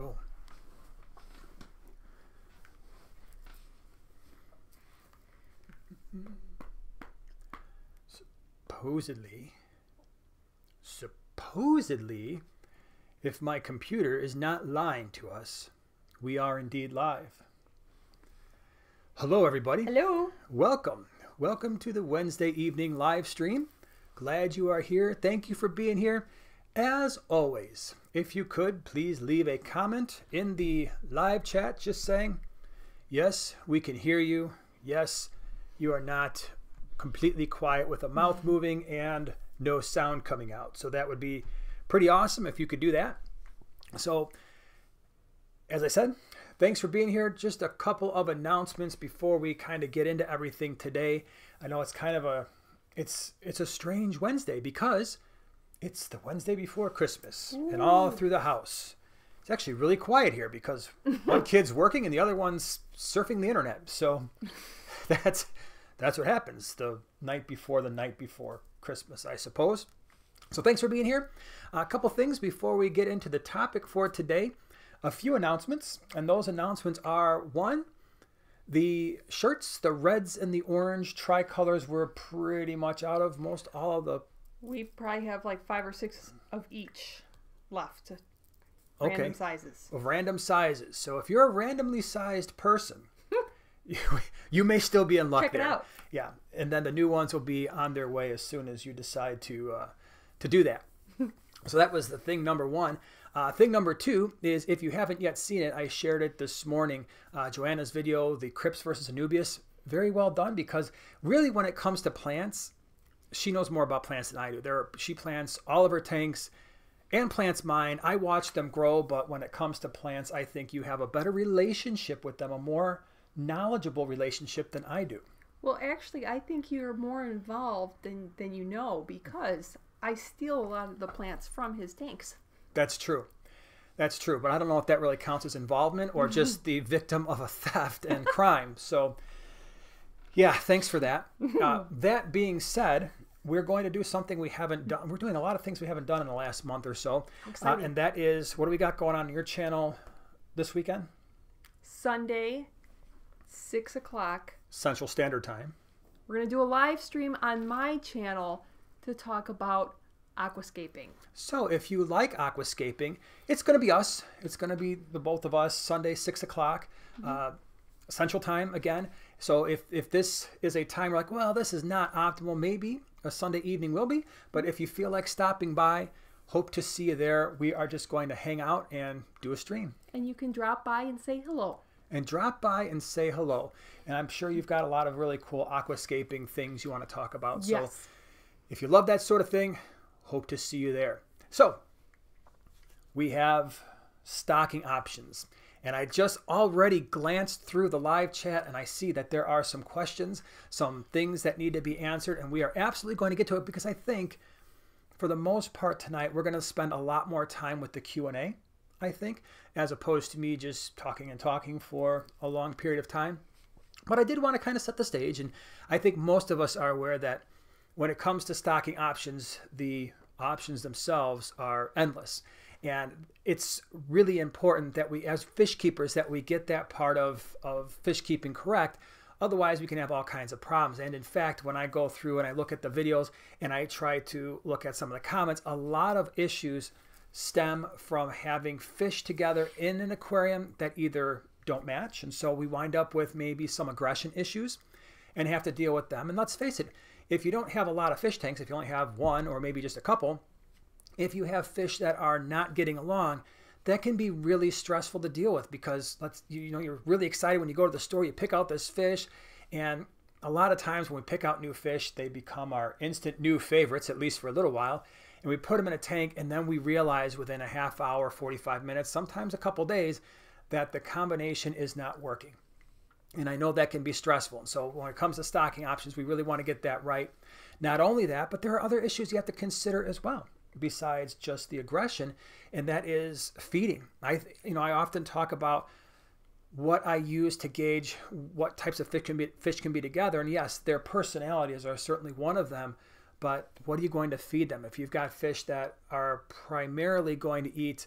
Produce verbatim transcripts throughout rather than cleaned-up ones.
Oh. Supposedly, supposedly, if my computer is not lying to us, we are indeed live. Hello, everybody. Hello. Welcome. Welcome to the Wednesday evening live stream. Glad you are here. Thank you for being here. As always, if you could, please leave a comment in the live chat just saying, yes, we can hear you. Yes, you are not completely quiet with a mouth moving and no sound coming out. So that would be pretty awesome if you could do that. So, as I said, thanks for being here. Just a couple of announcements before we kind of get into everything today. I know it's kind of a, it's, it's a strange Wednesday because it's the Wednesday before Christmas. Ooh. And all through the house. It's actually really quiet here because one kid's working and the other one's surfing the internet. So that's, that's what happens the night before the night before Christmas, I suppose. So thanks for being here. A couple things before we get into the topic for today. A few announcements, and those announcements are, one, the shirts, the reds and the orange tricolors were pretty much out of most all of the... We probably have like five or six of each left. Okay. Random sizes. Of random sizes. So if you're a randomly sized person, you, you may still be in luck Check there. Check it out. Yeah, and then the new ones will be on their way as soon as you decide to, uh, to do that. So that was the thing number one. Uh, thing number two is, if you haven't yet seen it, I shared it this morning, uh, Joanna's video, the Crips versus Anubius. Very well done, because really when it comes to plants, she knows more about plants than I do. There, are, she plants all of her tanks and plants mine. I watch them grow, but when it comes to plants, I think you have a better relationship with them, a more knowledgeable relationship than I do. Well, actually, I think you're more involved than, than you know, because I steal a lot of the plants from his tanks. That's true. That's true. But I don't know if that really counts as involvement or mm-hmm. just the victim of a theft and crime. So, yeah, thanks for that. Uh, that being said, we're going to do something we haven't done. We're doing a lot of things we haven't done in the last month or so. Uh, and that is, what do we got going on, on your channel this weekend? Sunday, six o'clock. Central Standard Time. We're going to do a live stream on my channel to talk about aquascaping. So if you like aquascaping, it's going to be us. It's going to be the both of us, Sunday, six o'clock, mm-hmm. uh, Central Time again. So if, if this is a time you're like, well, this is not optimal, maybe a Sunday evening will be. But if you feel like stopping by, hope to see you there. We are just going to hang out and do a stream. And you can drop by and say hello. And drop by and say hello. And I'm sure you've got a lot of really cool aquascaping things you want to talk about. Yes. So if you love that sort of thing, hope to see you there. So we have stocking options, and I just already glanced through the live chat and I see that there are some questions, some things that need to be answered, and we are absolutely going to get to it, because I think for the most part tonight we're going to spend a lot more time with the Q and A, I think, as opposed to me just talking and talking for a long period of time. But I did want to kind of set the stage, and I think most of us are aware that when it comes to stocking options, the options themselves are endless. And it's really important that we, as fish keepers, that we get that part of, of fish keeping correct. Otherwise, we can have all kinds of problems. And in fact, when I go through and I look at the videos and I try to look at some of the comments, a lot of issues stem from having fish together in an aquarium that either don't match. And so we wind up with maybe some aggression issues and have to deal with them. And let's face it, if you don't have a lot of fish tanks, if you only have one or maybe just a couple, if you have fish that are not getting along, that can be really stressful to deal with, because let's, you know, you're really excited when you go to the store, you pick out this fish, and a lot of times when we pick out new fish, they become our instant new favorites, at least for a little while, and we put them in a tank, and then we realize within a half hour, forty-five minutes, sometimes a couple days, that the combination is not working. And I know that can be stressful. And so when it comes to stocking options, we really want to get that right. Not only that, but there are other issues you have to consider as well, besides just the aggression, and that is feeding. I, you know, I often talk about what I use to gauge what types of fish can be, fish can be together. And yes, their personalities are certainly one of them, but what are you going to feed them? If you've got fish that are primarily going to eat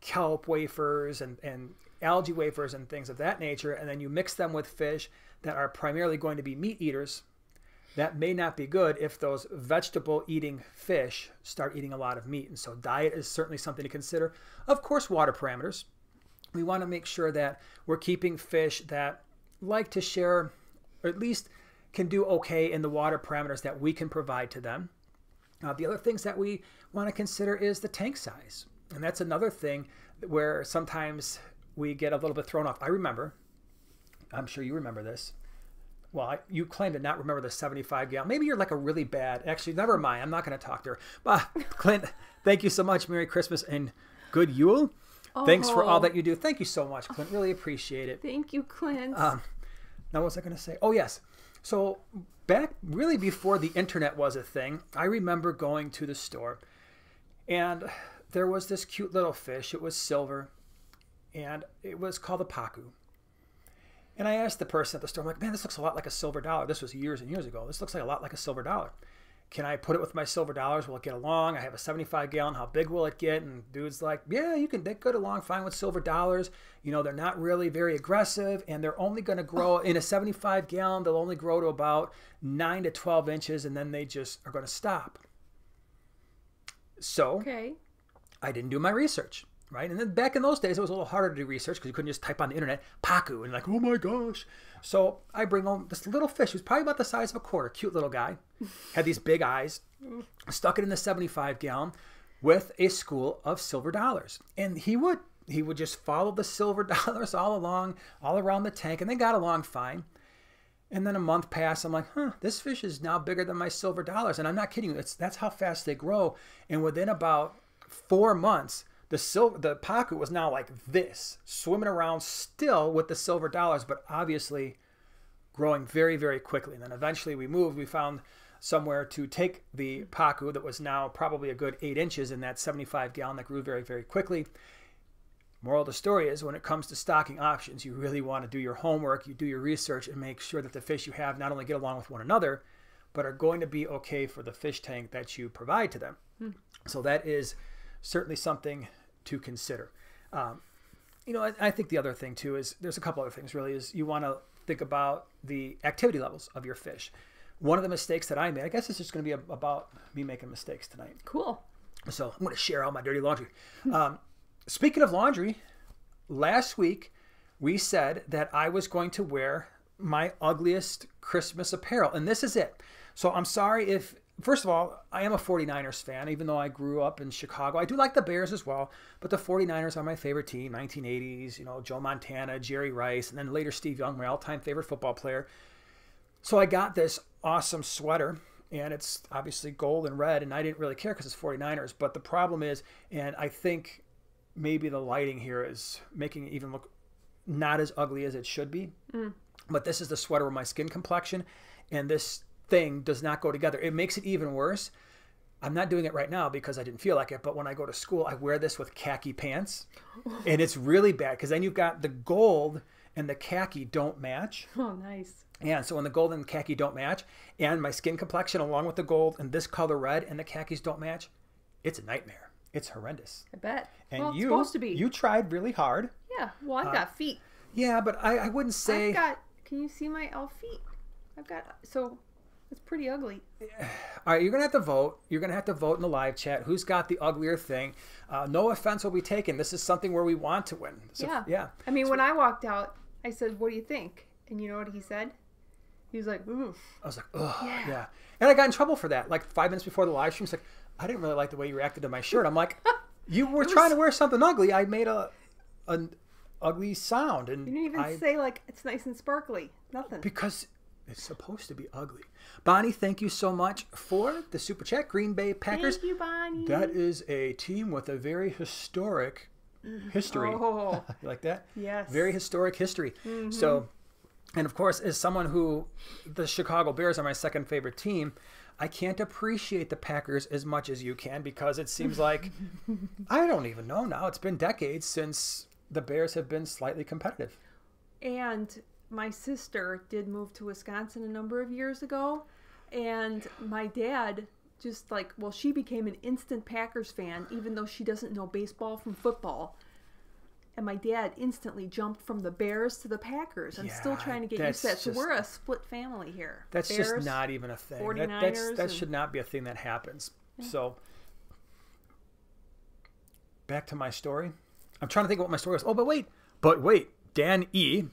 kelp wafers and, and algae wafers and things of that nature, and then you mix them with fish that are primarily going to be meat eaters, that may not be good if those vegetable-eating fish start eating a lot of meat. And so diet is certainly something to consider. Of course, water parameters. We want to make sure that we're keeping fish that like to share, or at least can do okay in the water parameters that we can provide to them. Uh, the other things that we want to consider is the tank size. And that's another thing where sometimes we get a little bit thrown off. I remember, I'm sure you remember this. Well, I, you claim to not remember the seventy-five gallon. Maybe you're like a really bad, actually, never mind. I'm not going to talk to her. But Clint, thank you so much. Merry Christmas and good Yule. Oh. Thanks for all that you do. Thank you so much, Clint. Really appreciate it. Thank you, Clint. Um, now, what was I going to say? Oh, yes. So back really before the internet was a thing, I remember going to the store and there was this cute little fish. It was silver and it was called a Pacu. And I asked the person at the store, I'm like, man, this looks a lot like a silver dollar. This was years and years ago. This looks like a lot like a silver dollar. Can I put it with my silver dollars? Will it get along? I have a seventy-five gallon. How big will it get? And dude's like, yeah, you can get along fine with silver dollars. You know, they're not really very aggressive, and they're only going to grow in a seventy-five gallon. They'll only grow to about nine to twelve inches, and then they just are going to stop. So okay. I didn't do my research. Right, and then back in those days, it was a little harder to do research because you couldn't just type on the internet Pacu and like, oh my gosh. So I bring home this little fish who's probably about the size of a quarter, cute little guy, had these big eyes, stuck it in the seventy-five gallon with a school of silver dollars, and he would he would just follow the silver dollars all along, all around the tank, and they got along fine. And then a month passed. I'm like, huh, this fish is now bigger than my silver dollars, and I'm not kidding you. It's that's how fast they grow, and within about four months. The silver, the Pacu was now like this, swimming around still with the silver dollars, but obviously growing very, very quickly. And then eventually we moved. We found somewhere to take the Pacu that was now probably a good eight inches in that seventy-five gallon that grew very, very quickly. Moral of the story is when it comes to stocking options, you really want to do your homework, you do your research, and make sure that the fish you have not only get along with one another, but are going to be okay for the fish tank that you provide to them. Hmm. So that is certainly something to consider. Um, you know, I, I think the other thing too is there's a couple other things really is you want to think about the activity levels of your fish. One of the mistakes that I made, I guess it's just going to be a, about me making mistakes tonight. Cool. So I'm going to share all my dirty laundry. Um, speaking of laundry, last week we said that I was going to wear my ugliest Christmas apparel, and this is it. So I'm sorry if First of all, I am a forty-niners fan, even though I grew up in Chicago. I do like the Bears as well, but the forty-niners are my favorite team. nineteen eighties, you know, Joe Montana, Jerry Rice, and then later Steve Young, my all-time favorite football player. So I got this awesome sweater, and it's obviously gold and red, and I didn't really care because it's forty-niners. But the problem is, and I think maybe the lighting here is making it even look not as ugly as it should be. Mm. But this is the sweater with my skin complexion, and this thing does not go together. It makes it even worse. I'm not doing it right now because I didn't feel like it, but when I go to school, I wear this with khaki pants, and it's really bad because then you've got the gold and the khaki don't match. Oh, nice. Yeah, so when the gold and the khaki don't match, and my skin complexion along with the gold and this color red and the khakis don't match, it's a nightmare. It's horrendous. I bet. And well, it's you, supposed to be. You tried really hard. Yeah, well, I've uh, got feet. Yeah, but I, I wouldn't say... I've got... Can you see my elf feet? I've got... So... It's pretty ugly. All right, you're going to have to vote. You're going to have to vote in the live chat. Who's got the uglier thing? Uh, no offense will be taken. This is something where we want to win. So, yeah. yeah. I mean, so, when I walked out, I said, what do you think? And you know what he said? He was like, oof. I was like, ugh, yeah. yeah. And I got in trouble for that. Like five minutes before the live stream, he's like, I didn't really like the way you reacted to my shirt. I'm like, you were was... trying to wear something ugly. I made a an ugly sound. And you didn't even I... say, like, it's nice and sparkly. Nothing. Because... It's supposed to be ugly. Bonnie, thank you so much for the super chat. Green Bay Packers. Thank you, Bonnie. That is a team with a very historic history. Oh. You like that? Yes. Very historic history. Mm-hmm. So, and of course, as someone who, the Chicago Bears are my second favorite team, I can't appreciate the Packers as much as you can because it seems like, I don't even know now. It's been decades since the Bears have been slightly competitive. And... My sister did move to Wisconsin a number of years ago, and my dad just like, well, she became an instant Packers fan, even though she doesn't know baseball from football. and my dad instantly jumped from the bears to the Packers. I'm yeah, still trying to get used to that. So just, we're a split family here. That's bears, just not even a thing. That, that's, that and, should not be a thing that happens. Yeah. So back to my story. I'm trying to think of what my story is. Oh, but wait. But wait. Dan E.,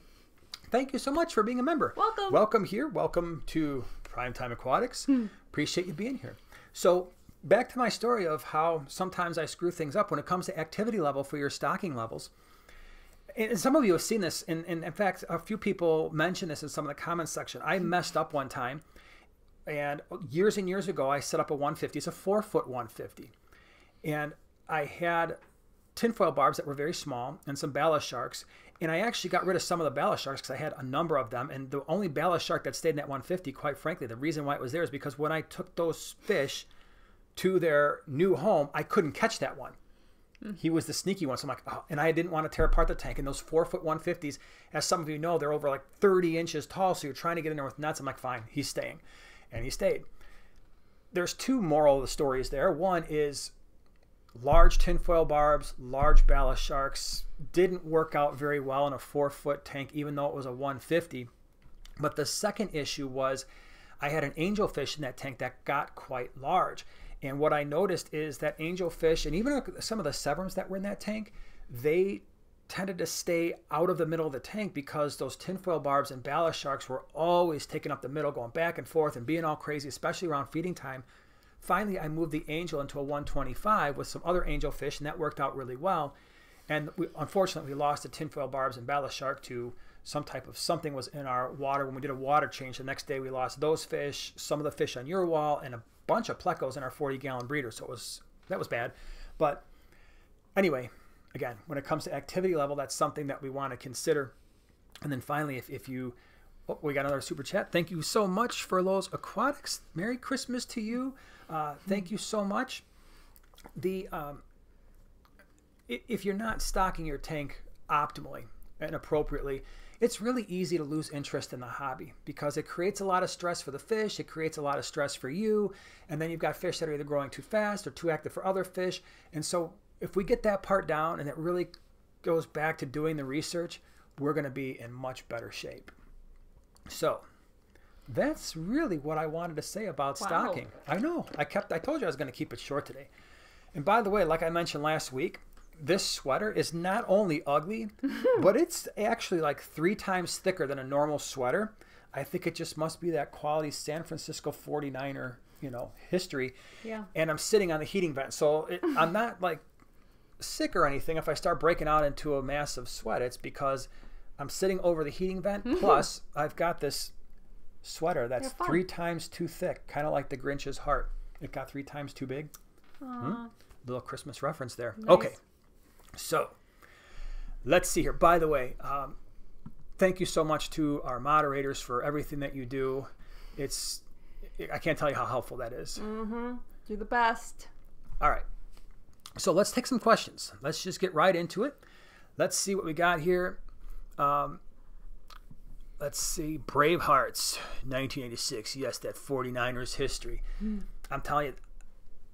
thank you so much for being a member. Welcome. Welcome here. Welcome to Primetime Aquatics. Hmm. Appreciate you being here. So back to my story of how sometimes I screw things up when it comes to activity level for your stocking levels. And some of you have seen this, and, and in fact, a few people mentioned this in some of the comments section. I messed up one time, and years and years ago, I set up a one fifty. It's a four foot one fifty. And I had tin foil barbs that were very small and some Bala sharks. And I actually got rid of some of the Bala sharks because I had a number of them. And the only Bala shark that stayed in that one fifty, quite frankly, the reason why it was there is because when I took those fish to their new home, I couldn't catch that one. Mm-hmm. He was the sneaky one. So I'm like, oh, and I didn't want to tear apart the tank. And those four foot one fifties, as some of you know, they're over like thirty inches tall. So you're trying to get in there with nuts. I'm like, fine, he's staying. And he stayed. There's two moral of the stories there. One is large tinfoil barbs, large Bala sharks didn't work out very well in a four foot tank, even though it was a one fifty. But the second issue was I had an angelfish in that tank that got quite large. And what I noticed is that angelfish and even some of the Severums that were in that tank, they tended to stay out of the middle of the tank because those tinfoil barbs and Bala sharks were always taking up the middle, going back and forth and being all crazy, especially around feeding time. Finally, I moved the angel into a one twenty-five with some other angelfish, and that worked out really well. And we, unfortunately, we lost the tinfoil barbs and Bala shark to some type of something was in our water. When we did a water change, the next day we lost those fish, some of the fish on your wall, and a bunch of plecos in our forty gallon breeder. So it was, that was bad. But anyway, again, when it comes to activity level, that's something that we want to consider. And then finally, if, if you, oh, we got another super chat. Thank you so much for Lowe's Aquatics. Merry Christmas to you. Uh, thank you so much. The, um, if you're not stocking your tank optimally and appropriately, it's really easy to lose interest in the hobby because it creates a lot of stress for the fish. It creates a lot of stress for you. And then you've got fish that are either growing too fast or too active for other fish. And so if we get that part down and it really goes back to doing the research, we're going to be in much better shape. So that's really what I wanted to say about wow. stocking. I know. I kept, I told you I was going to keep it short today. And by the way, like I mentioned last week, this sweater is not only ugly, but it's actually like three times thicker than a normal sweater. I think it just must be that quality San Francisco forty-niner, you know, history. Yeah. And I'm sitting on the heating vent. So it, I'm not like sick or anything. If I start breaking out into a massive sweat, it's because I'm sitting over the heating vent. Mm-hmm. Plus I've got this sweater that's three times too thick, kind of like the Grinch's heart. It got three times too big. Hmm? Little Christmas reference there. Nice. Okay. So let's see here. By the way, um, thank you so much to our moderators for everything that you do. It's, I can't tell you how helpful that is. Mm-hmm. You're the best. All right. So let's take some questions. Let's just get right into it. Let's see what we got here. Um, let's see. Bravehearts, nineteen eighty-six. Yes, that forty-niners history. Mm. I'm telling you.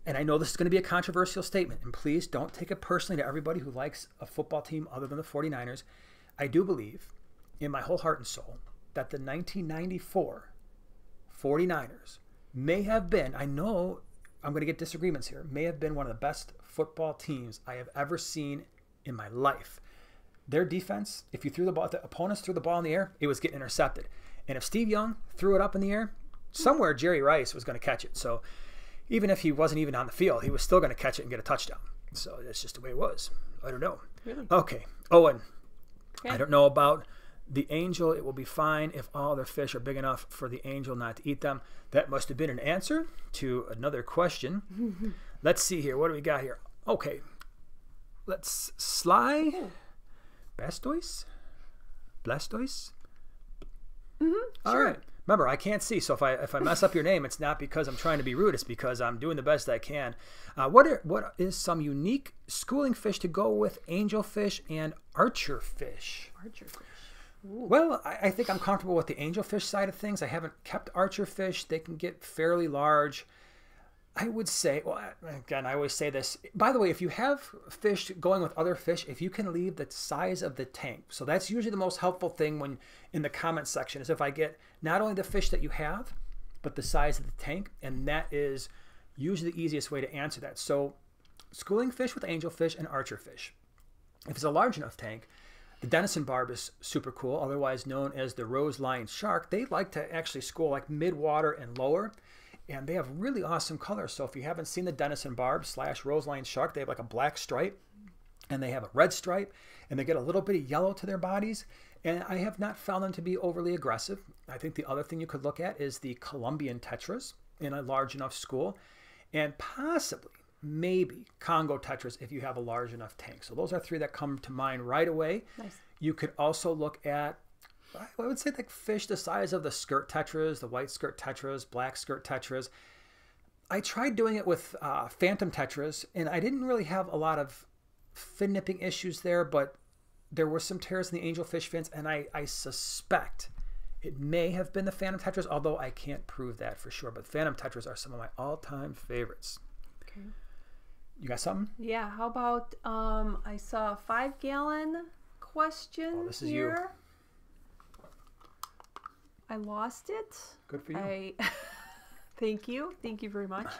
And I know this is going to be a controversial statement, and please don't take it personally to everybody who likes a football team other than the forty-niners. I do believe in my whole heart and soul that the nineteen ninety-four forty-niners may have been, I know I'm going to get disagreements here, may have been one of the best football teams I have ever seen in my life. Their defense, if you threw the ball, if the opponents threw the ball in the air, it was getting intercepted. And if Steve Young threw it up in the air, somewhere Jerry Rice was going to catch it. So even if he wasn't even on the field, he was still going to catch it and get a touchdown. So that's just the way it was. I don't know. Really? Okay. Owen, okay. I don't know about the angel. It will be fine if all their fish are big enough for the angel not to eat them. That must have been an answer to another question. Let's see here. What do we got here? Okay. Let's Sly. Oh. Blastoise? Blastoise? Mm-hmm. All sure. right. Remember, I can't see, so if I if I mess up your name, it's not because I'm trying to be rude. It's because I'm doing the best I can. Uh, what are, what is some unique schooling fish to go with angelfish and archerfish? Archerfish. Ooh. Well, I, I think I'm comfortable with the angelfish side of things. I haven't kept archerfish. They can get fairly large. I would say, well, again, I always say this. By the way, if you have fish going with other fish, if you can leave the size of the tank. So that's usually the most helpful thing when in the comment section is if I get not only the fish that you have, but the size of the tank. And that is usually the easiest way to answer that. So schooling fish with angelfish and archerfish. If it's a large enough tank, the Denison Barb is super cool, otherwise known as the Roseline shark. They like to actually school like mid-water and lower. And they have really awesome colors. So if you haven't seen the Denison Barb slash Roseline shark, they have like a black stripe and they have a red stripe and they get a little bit of yellow to their bodies. And I have not found them to be overly aggressive. I think the other thing you could look at is the Colombian tetras in a large enough school and possibly maybe Congo tetras if you have a large enough tank. So those are three that come to mind right away. Nice. You could also look at, I would say, like fish the size of the skirt tetras, the white skirt tetras, black skirt tetras. I tried doing it with uh, Phantom tetras, and I didn't really have a lot of fin nipping issues there, but there were some tears in the angelfish fins, and I, I suspect it may have been the Phantom tetras, although I can't prove that for sure. But Phantom tetras are some of my all-time favorites. Okay. You got something? Yeah. How about um, I saw a five-gallon question here. Oh, this is here. you. I lost it. Good for you. I, thank you. Thank you very much.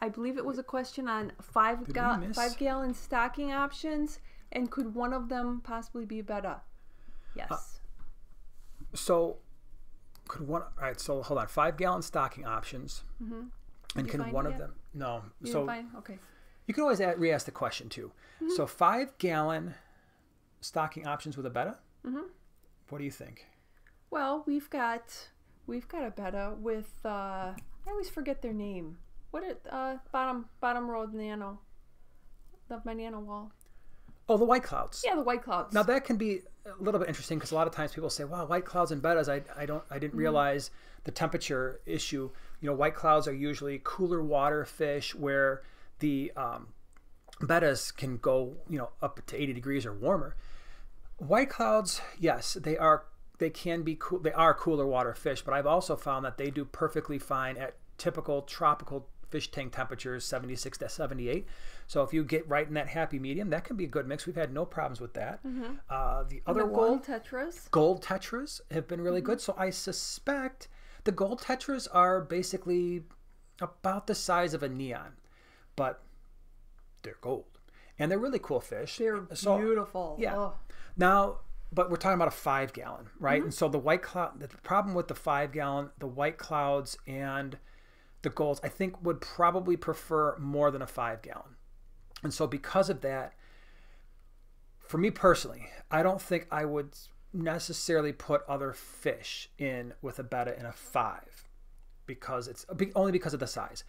I believe it was a question on five ga five gallon stocking options, and could one of them possibly be better? Yes. Uh, so, could one? All right. So hold on. Five gallon stocking options, mm-hmm. and can one of them? No. You so find? Okay. You can always re-ask the question too. Mm-hmm. So five gallon stocking options with a betta. Mm-hmm. What do you think? Well, we've got we've got a betta with uh, I always forget their name. What it uh, bottom bottom row of nano, of my nano wall. Oh, the white clouds. Yeah, the white clouds. Now that can be a little bit interesting because a lot of times people say, "Wow, white clouds and bettas." I I don't I didn't mm-hmm. realize the temperature issue. You know, white clouds are usually cooler water fish where the um, bettas can go you know up to eighty degrees or warmer. White clouds, yes, they are. They can be cool. They are cooler water fish, but I've also found that they do perfectly fine at typical tropical fish tank temperatures, seventy-six to seventy-eight. So if you get right in that happy medium, that can be a good mix. We've had no problems with that. Mm-hmm. uh, the other the gold one, tetras, gold tetras have been really mm-hmm. good. So I suspect the gold tetras are basically about the size of a neon, but they're gold and they're really cool fish. They're so, beautiful. Yeah. Oh. Now. But we're talking about a five gallon, right? Mm-hmm. And so the white cloud, the problem with the five gallon, the white clouds and the golds, I think would probably prefer more than a five gallon. And so because of that, for me personally, I don't think I would necessarily put other fish in with a betta in a five because it's only because of the size.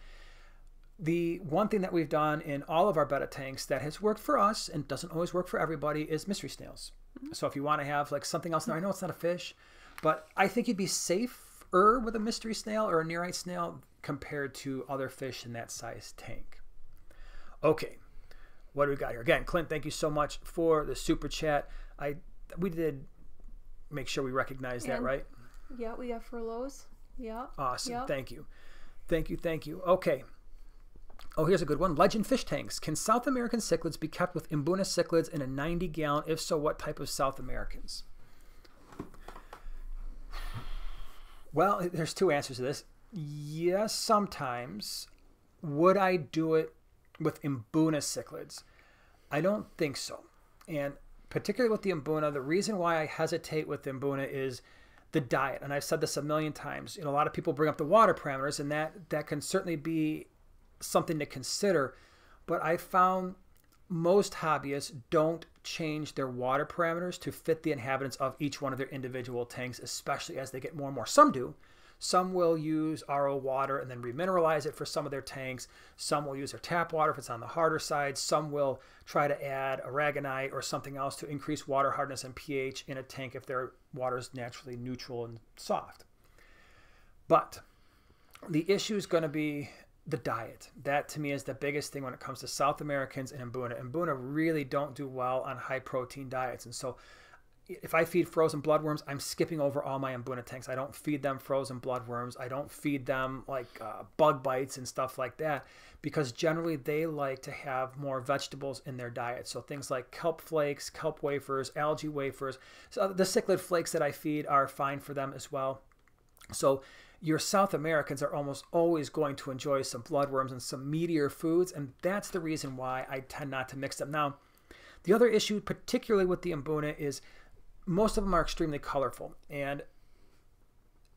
The one thing that we've done in all of our betta tanks that has worked for us and doesn't always work for everybody is mystery snails. So if you want to have like something else, now I know it's not a fish, but I think you'd be safer with a mystery snail or a nearite snail compared to other fish in that size tank. Okay, what do we got here? Again, Clint, thank you so much for the super chat. I we did make sure we recognize that, right? Yeah, we got furloughs. Yeah. Awesome. Yeah. Thank you, thank you, thank you. Okay. Oh, here's a good one. Legend fish tanks. Can South American cichlids be kept with Mbuna cichlids in a ninety gallon? If so, what type of South Americans? Well, there's two answers to this. Yes, sometimes. Would I do it with Mbuna cichlids? I don't think so. And particularly with the Mbuna, the reason why I hesitate with Mbuna is the diet. And I've said this a million times. You know, a lot of people bring up the water parameters, and that, that can certainly be something to consider, but I found most hobbyists don't change their water parameters to fit the inhabitants of each one of their individual tanks, especially as they get more and more. Some do. Some will use R O water and then remineralize it for some of their tanks. Some will use their tap water if it's on the harder side. Some will try to add aragonite or something else to increase water hardness and pH in a tank if their water is naturally neutral and soft. But the issue is going to be the diet. That to me is the biggest thing when it comes to South Americans and Mbuna. Mbuna really don't do well on high protein diets. And so if I feed frozen bloodworms, I'm skipping over all my Mbuna tanks. I don't feed them frozen bloodworms. I don't feed them like uh, bug bites and stuff like that, because generally they like to have more vegetables in their diet. So things like kelp flakes, kelp wafers, algae wafers. So the cichlid flakes that I feed are fine for them as well. So your South Americans are almost always going to enjoy some bloodworms and some meatier foods, and that's the reason why I tend not to mix them. Now, the other issue, particularly with the Mbuna, is most of them are extremely colorful, and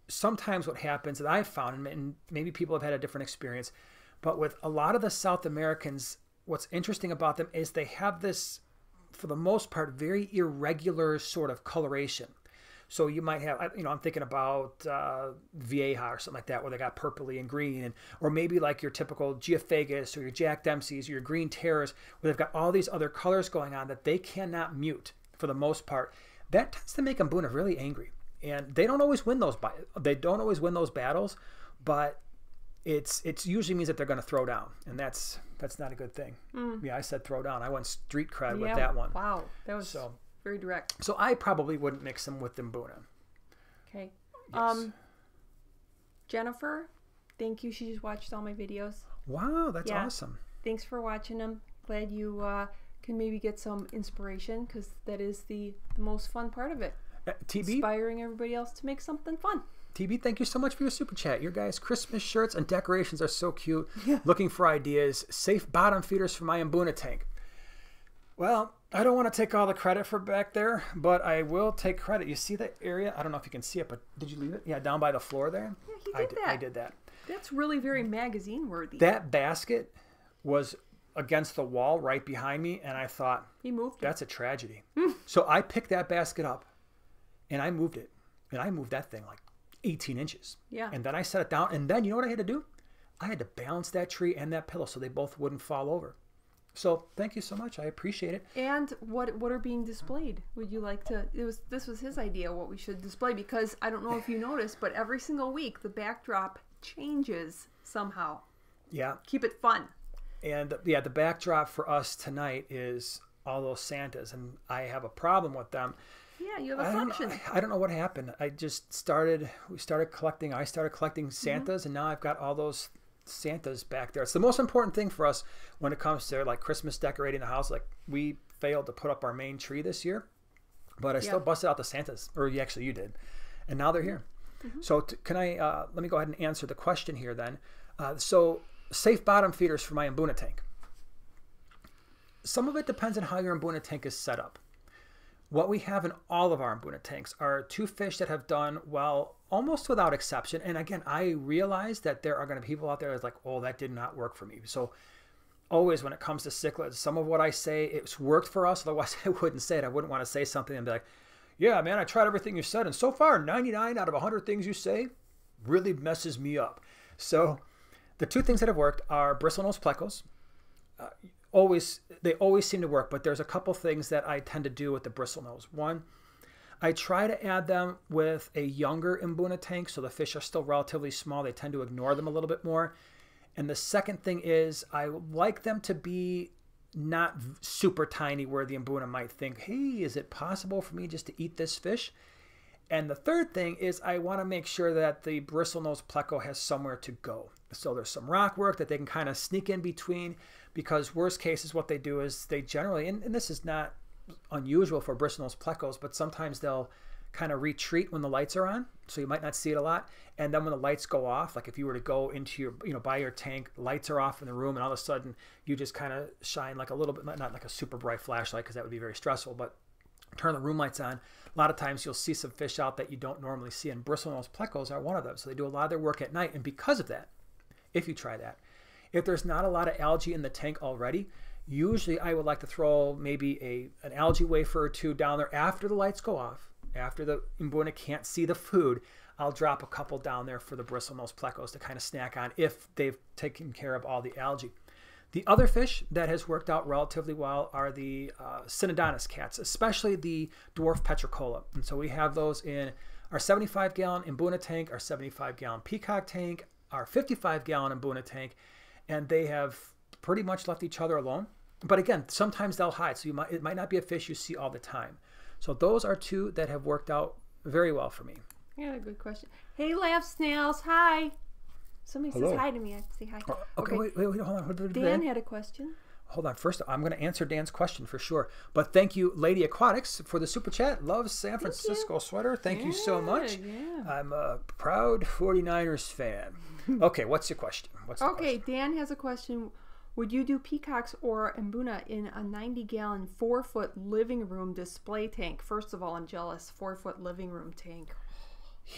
sometimes what happens that I've found, and maybe people have had a different experience, but with a lot of the South Americans, what's interesting about them is they have this, for the most part, very irregular sort of coloration. So you might have, you know, I'm thinking about uh, Vieja or something like that, where they got purpley and green, and or maybe like your typical Geophagus or your Jack Dempsey's or your Green Terrors, where they've got all these other colors going on that they cannot mute for the most part. That tends to make Mbuna really angry, and they don't always win those. They don't always win those battles, but it's it's usually means that they're going to throw down, and that's that's not a good thing. Mm. Yeah, I said throw down. I went street cred yeah, with that one. Wow, that was so. Very direct. So I probably wouldn't mix them with Mbuna. Okay. Yes. Um, Jennifer, thank you. She just watched all my videos. Wow, that's yeah. awesome. Thanks for watching them. Glad you uh, can maybe get some inspiration, because that is the, the most fun part of it. Uh, T B? Inspiring everybody else to make something fun. T B, thank you so much for your super chat. Your guys' Christmas shirts and decorations are so cute. Yeah. Looking for ideas. Safe bottom feeders for my Mbuna tank. Well, I don't want to take all the credit for back there, but I will take credit. You see that area? I don't know if you can see it, but did you leave it? Yeah, down by the floor there. Yeah, he did I did, that. I did that. That's really very magazine worthy. That basket was against the wall right behind me, and I thought, he moved that's it. a tragedy. So I picked that basket up, and I moved it, and I moved that thing like eighteen inches. Yeah. And then I set it down, and then you know what I had to do? I had to balance that tree and that pillow so they both wouldn't fall over. So thank you so much. I appreciate it. And what what are being displayed? Would you like to? It was this was his idea what we should display, because I don't know if you noticed, but every single week the backdrop changes somehow. Yeah. Keep it fun. And yeah, the backdrop for us tonight is all those Santas, and I have a problem with them. Yeah, you have a function. I don't know what happened. I just started. We started collecting. I started collecting Santas, mm-hmm. and now I've got all those Santa's back there. It's the most important thing for us when it comes to like Christmas decorating the house. Like, we failed to put up our main tree this year, but I yeah. still busted out the Santas, or you, actually you did, and now they're here. Mm-hmm. So t can I, uh, let me go ahead and answer the question here then. Uh, so safe bottom feeders for my Mbuna tank. Some of it depends on how your Mbuna tank is set up. What we have in all of our Mbuna tanks are two fish that have done well almost without exception. And again, I realize that there are going to be people out there that's like, oh, that did not work for me. So always when it comes to cichlids, some of what I say, it's worked for us. Otherwise, I wouldn't say it. I wouldn't want to say something and be like, yeah, man, I tried everything you said, and so far, ninety-nine out of a hundred things you say really messes me up. So the two things that have worked are Bristlenose plecos. Uh, Always, they always seem to work, but there's a couple things that I tend to do with the bristlenose. One, I try to add them with a younger Mbuna tank, so the fish are still relatively small. They tend to ignore them a little bit more. And the second thing is, I like them to be not super tiny, where the Mbuna might think, hey, is it possible for me just to eat this fish? And the third thing is, I want to make sure that the bristlenose pleco has somewhere to go. So there's some rock work that they can kind of sneak in between, because worst cases what they do is they generally, and, and this is not unusual for bristlenose plecos, but sometimes they'll kind of retreat when the lights are on, so you might not see it a lot. And then when the lights go off, like if you were to go into your, you know, by your tank, lights are off in the room, and all of a sudden you just kind of shine like a little bit, not like a super bright flashlight, because that would be very stressful, but turn the room lights on. A lot of times you'll see some fish out that you don't normally see, and bristlenose plecos are one of them. So they do a lot of their work at night, and because of that, if you try that, if there's not a lot of algae in the tank already, usually I would like to throw maybe a, an algae wafer or two down there after the lights go off. After the Mbuna can't see the food, I'll drop a couple down there for the bristlenose plecos to kind of snack on if they've taken care of all the algae. The other fish that has worked out relatively well are the uh, Synodontis cats, especially the dwarf petricola. And so we have those in our seventy-five gallon Mbuna tank, our seventy-five gallon Peacock tank, our fifty-five gallon Mbuna tank, and they have pretty much left each other alone. But again, sometimes they'll hide, so you might, it might not be a fish you see all the time. So those are two that have worked out very well for me. Yeah, good question. Hey, laugh snails. Hi. Somebody Hello. says hi to me. I have to say hi. Oh, okay, okay, wait, wait, wait, hold on. Dan had a question. Hold on. First, I'm going to answer Dan's question for sure. But thank you, Lady Aquatics, for the super chat. Love San Francisco sweater. Thank yeah, you so much. Yeah. I'm a proud forty-niners fan. Okay, what's your question? What's the okay, question? Dan has a question. Would you do peacocks or Mbuna in a ninety gallon four foot living room display tank? First of all, I'm jealous. Four foot living room tank.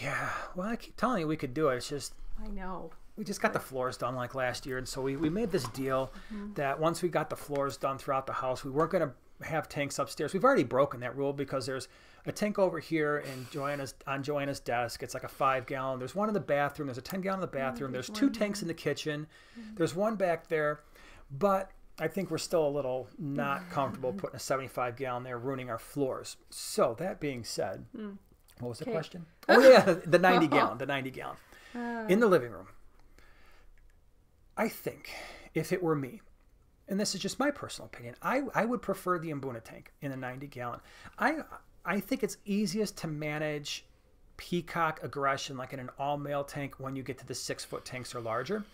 Yeah. Well, I keep telling you we could do it. It's just... I know. We just got the floors done like last year, and so we, we made this deal mm-hmm. that once we got the floors done throughout the house, we weren't going to have tanks upstairs. We've already broken that rule because there's a tank over here in Joanna's on Joanna's desk. It's like a five gallon. There's one in the bathroom. There's a ten gallon in the bathroom. Mm-hmm. There's two tanks in the kitchen. Mm-hmm. There's one back there. But I think we're still a little not comfortable putting a seventy-five gallon there, ruining our floors. So that being said, mm. what was the okay. question? Oh, yeah, the ninety gallon, the ninety gallon. Uh, in the living room. I think if it were me, and this is just my personal opinion, I, I would prefer the Mbuna tank in a ninety gallon. I, I think it's easiest to manage peacock aggression like in an all-male tank when you get to the six foot tanks or larger.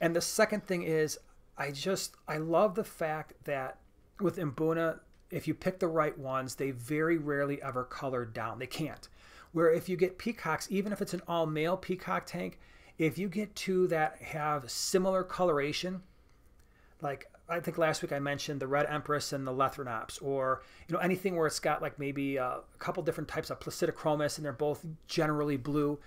And the second thing is, I just, I love the fact that with Mbuna, if you pick the right ones, they very rarely ever color down. They can't. Where if you get peacocks, even if it's an all-male peacock tank, if you get two that have similar coloration, like I think last week I mentioned the Red Empress and the Lethrinops, or you know anything where it's got like maybe a couple different types of Placidochromis and they're both generally blue,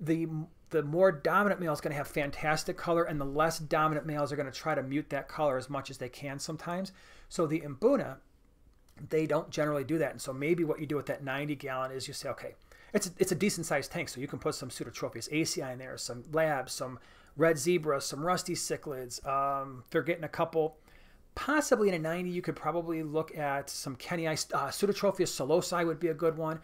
the the more dominant male is going to have fantastic color, and the less dominant males are going to try to mute that color as much as they can sometimes. So the Mbuna, they don't generally do that. And so maybe what you do with that ninety gallon is you say, okay, it's a, it's a decent sized tank. So you can put some Pseudotropheus acei in there, some labs, some red zebras, some rusty cichlids. Um, they're getting a couple, possibly in a ninety, you could probably look at some Kenii, uh, Pseudotropheus solosi would be a good one.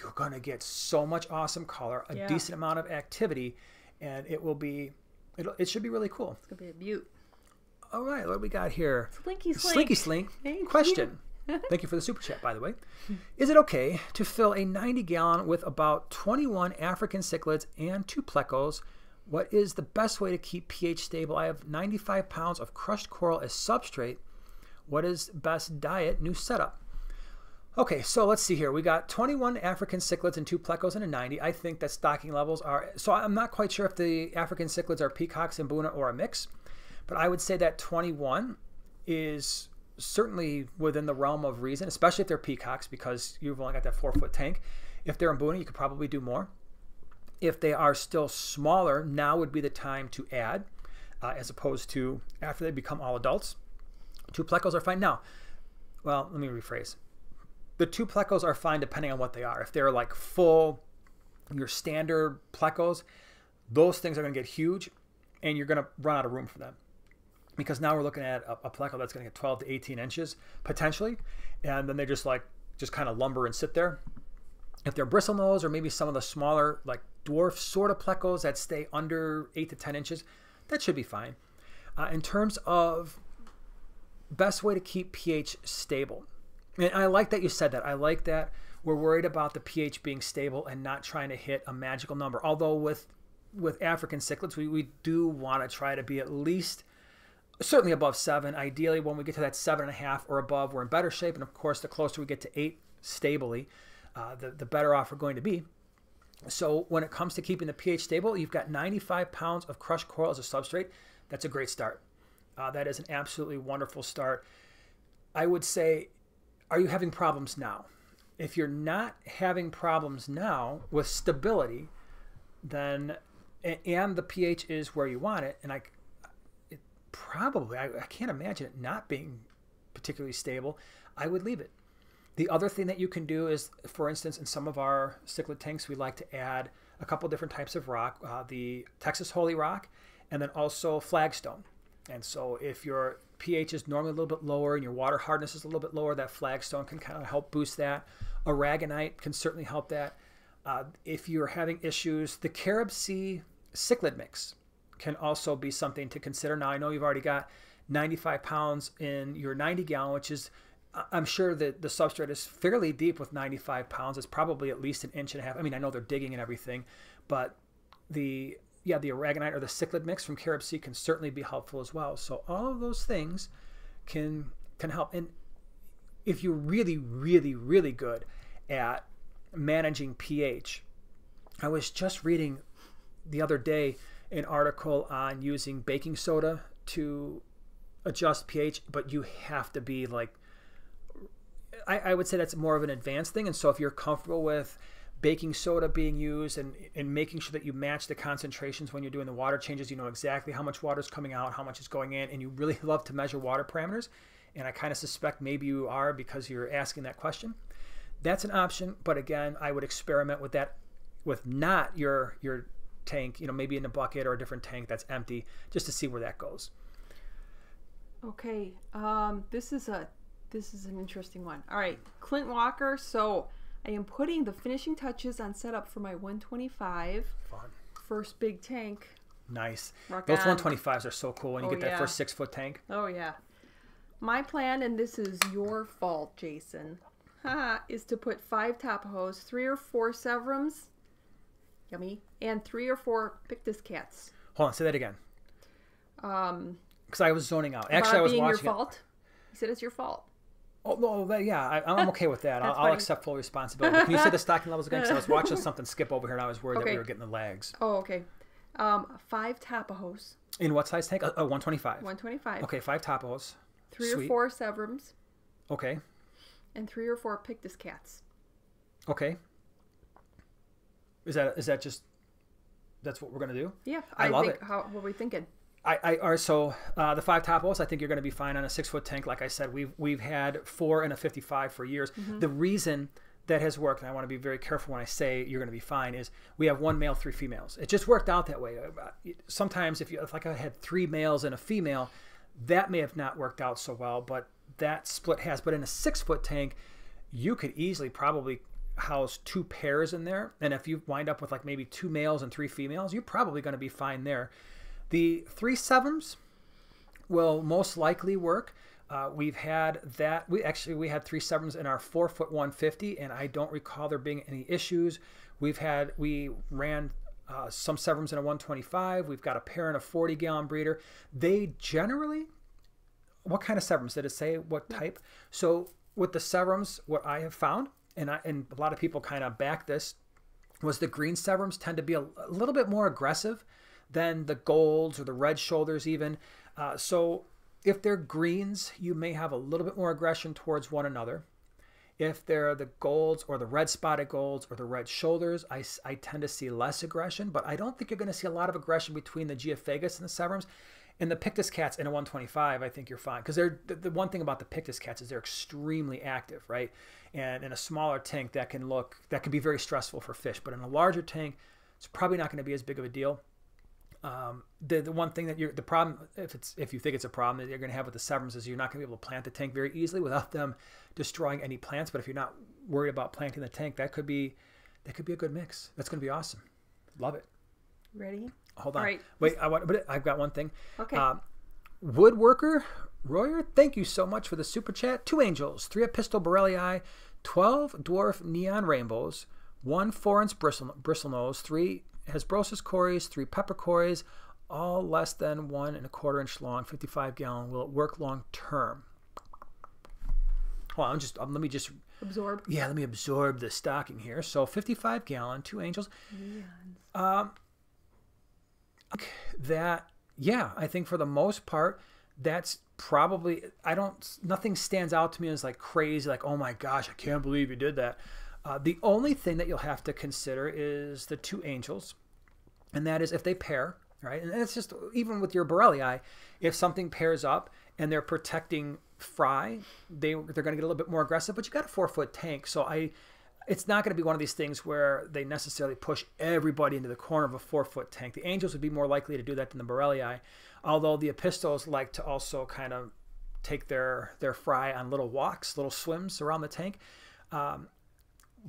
You're going to get so much awesome color, a yeah. decent amount of activity, and it will be, it'll, it should be really cool. It's going to be a beaut. All right. What do we got here? Slinky Slink. Slinky Slink. Thank Question. You. Thank you for the super chat, by the way. Is it okay to fill a ninety gallon with about twenty-one African cichlids and two plecos? What is the best way to keep pH stable? I have ninety-five pounds of crushed coral as substrate. What is best diet? New setup. Okay, so let's see here. We got twenty-one African cichlids and two plecos in a ninety. I think that stocking levels are... So I'm not quite sure if the African cichlids are peacocks and Mbuna or a mix, but I would say that twenty-one is... certainly within the realm of reason, especially if they're peacocks, because you've only got that four foot tank. If they're Mbuna, you could probably do more. If they are still smaller, now would be the time to add, uh, as opposed to after they become all adults. Two plecos are fine. Now, well, let me rephrase. The two plecos are fine depending on what they are. If they're like full, your standard plecos, those things are going to get huge and you're going to run out of room for them. Because now we're looking at a, a pleco that's going to get twelve to eighteen inches potentially, and then they just like just kind of lumber and sit there. If they're bristlenose or maybe some of the smaller like dwarf sort of plecos that stay under eight to ten inches, that should be fine. Uh, in terms of best way to keep pH stable, and I like that you said that. I like that we're worried about the pH being stable and not trying to hit a magical number. Although with with African cichlids, we, we do want to try to be at least certainly above seven. Ideally, when we get to that seven and a half or above, we're in better shape. And of course, the closer we get to eight stably, uh, the, the better off we're going to be. So when it comes to keeping the pH stable, you've got ninety-five pounds of crushed coral as a substrate. That's a great start. Uh, that is an absolutely wonderful start. I would say, are you having problems now? If you're not having problems now with stability, then, and the pH is where you want it, and I probably, I, I can't imagine it not being particularly stable, I would leave it. The other thing that you can do is, for instance, in some of our cichlid tanks, we like to add a couple different types of rock, uh, the Texas Holy Rock, and then also flagstone. And so if your pH is normally a little bit lower and your water hardness is a little bit lower, that flagstone can kind of help boost that. Aragonite can certainly help that. Uh, if you're having issues, the Carib Sea cichlid mix can also be something to consider. Now, I know you've already got ninety-five pounds in your ninety gallon, which is I'm sure that the substrate is fairly deep with ninety-five pounds. It's probably at least an inch and a half. I mean, I know they're digging and everything, but the, yeah, the aragonite or the cichlid mix from Carib Sea can certainly be helpful as well. So all of those things can, can help. And if you're really, really, really good at managing pH, I was just reading the other day an article on using baking soda to adjust pH, but you have to be like, I, I would say that's more of an advanced thing. And so if you're comfortable with baking soda being used and, and making sure that you match the concentrations when you're doing the water changes, you know exactly how much water is coming out, how much is going in, and you really love to measure water parameters, and I kind of suspect maybe you are because you're asking that question, that's an option. But again, I would experiment with that, with not your, your tank, you know, maybe in a bucket or a different tank that's empty, just to see where that goes. Okay, um, this is a This is an interesting one. All right, Clint Walker. So I am putting the finishing touches on setup for my one twenty-five. Fun. First big tank. Nice. Rock Those on. one twenty-fives are so cool when you oh, get that yeah. first six foot tank. Oh, yeah. My plan, and this is your fault, Jason, is to put five Tapajos, three or four Severums, yummy, and three or four Pictus cats. Hold on, say that again. Because um, I was zoning out. Actually, I was being watching your it. fault? You said it's your fault. Oh, no, yeah, I, I'm okay with that. I'll, I'll accept full responsibility. Can you say the stocking levels again? Because I was watching something skip over here, and I was worried okay. that we were getting the lags. Oh, okay. Um, five Tapajos. In what size tank? Oh, one twenty-five. one twenty-five. Okay, five Tapajos. Three Sweet. or four Severums. Okay. And three or four Pictus cats. Okay. Is that is that just, that's what we're going to do? Yeah. I, I love think, it. How, what were we thinking? I, I are so uh, the five Tapajos, I think you're going to be fine on a six foot tank. Like I said, we've we've had four and a fifty-five for years. Mm-hmm. The reason that has worked, and I want to be very careful when I say you're going to be fine, is we have one male, three females. It just worked out that way. Sometimes if you if like I had three males and a female, that may have not worked out so well, but that split has. But in a six foot tank, you could easily probably house two pairs in there, and if you wind up with like maybe two males and three females, you're probably going to be fine there. The three Severums will most likely work. Uh, we've had that. We actually we had three Severums in our four foot one fifty, and I don't recall there being any issues. We've had we ran uh, some Severums in a one twenty five. We've got a pair in a forty gallon breeder. They generally, what kind of Severums? Did it say what type? So with the Severums, what I have found, and I, and a lot of people kind of back this, was the green Severums tend to be a, a little bit more aggressive than the golds or the red shoulders even. Uh, so if they're greens, you may have a little bit more aggression towards one another. If they're the golds or the red spotted golds or the red shoulders, I, I tend to see less aggression, but I don't think you're going to see a lot of aggression between the Geophagus and the Severums. And the Pictus cats in a one twenty-five, I think you're fine. Because they're the, the one thing about the Pictus cats is they're extremely active, right? And in a smaller tank, that can look, that can be very stressful for fish. But in a larger tank, it's probably not going to be as big of a deal. Um, the, the one thing that you're, the problem, if it's, if you think it's a problem that you're going to have with the Severums, is you're not going to be able to plant the tank very easily without them destroying any plants. But if you're not worried about planting the tank, that could be, that could be a good mix. That's going to be awesome. Love it. Ready? Hold on. Right. Wait, I want, but I've got one thing. Okay. Um, Woodworker Royer, thank you so much for the super chat. Two angels, three Apistogramma Borellii, twelve dwarf neon rainbows, one four inch bristle, bristlenose, three Hesperosus cories, three pepper cories, all less than one and a quarter inch long, fifty-five gallon. Will it work long term? Well, I'm just, um, let me just absorb. Yeah, let me absorb the stocking here. So fifty-five gallon, two angels. Yeah. Um, that, yeah, I think for the most part, that's probably, I don't, nothing stands out to me as like crazy, like, oh my gosh, I can't believe you did that. Uh, the only thing that you'll have to consider is the two angels, and that is if they pair, right? And it's just, even with your Borellii, if something pairs up and they're protecting fry, they, they're going to get a little bit more aggressive, but you've got a four-foot tank, so I, it's not going to be one of these things where they necessarily push everybody into the corner of a four-foot tank. The angels would be more likely to do that than the Borellii, although the Apistogrammas like to also kind of take their, their fry on little walks, little swims around the tank. Um,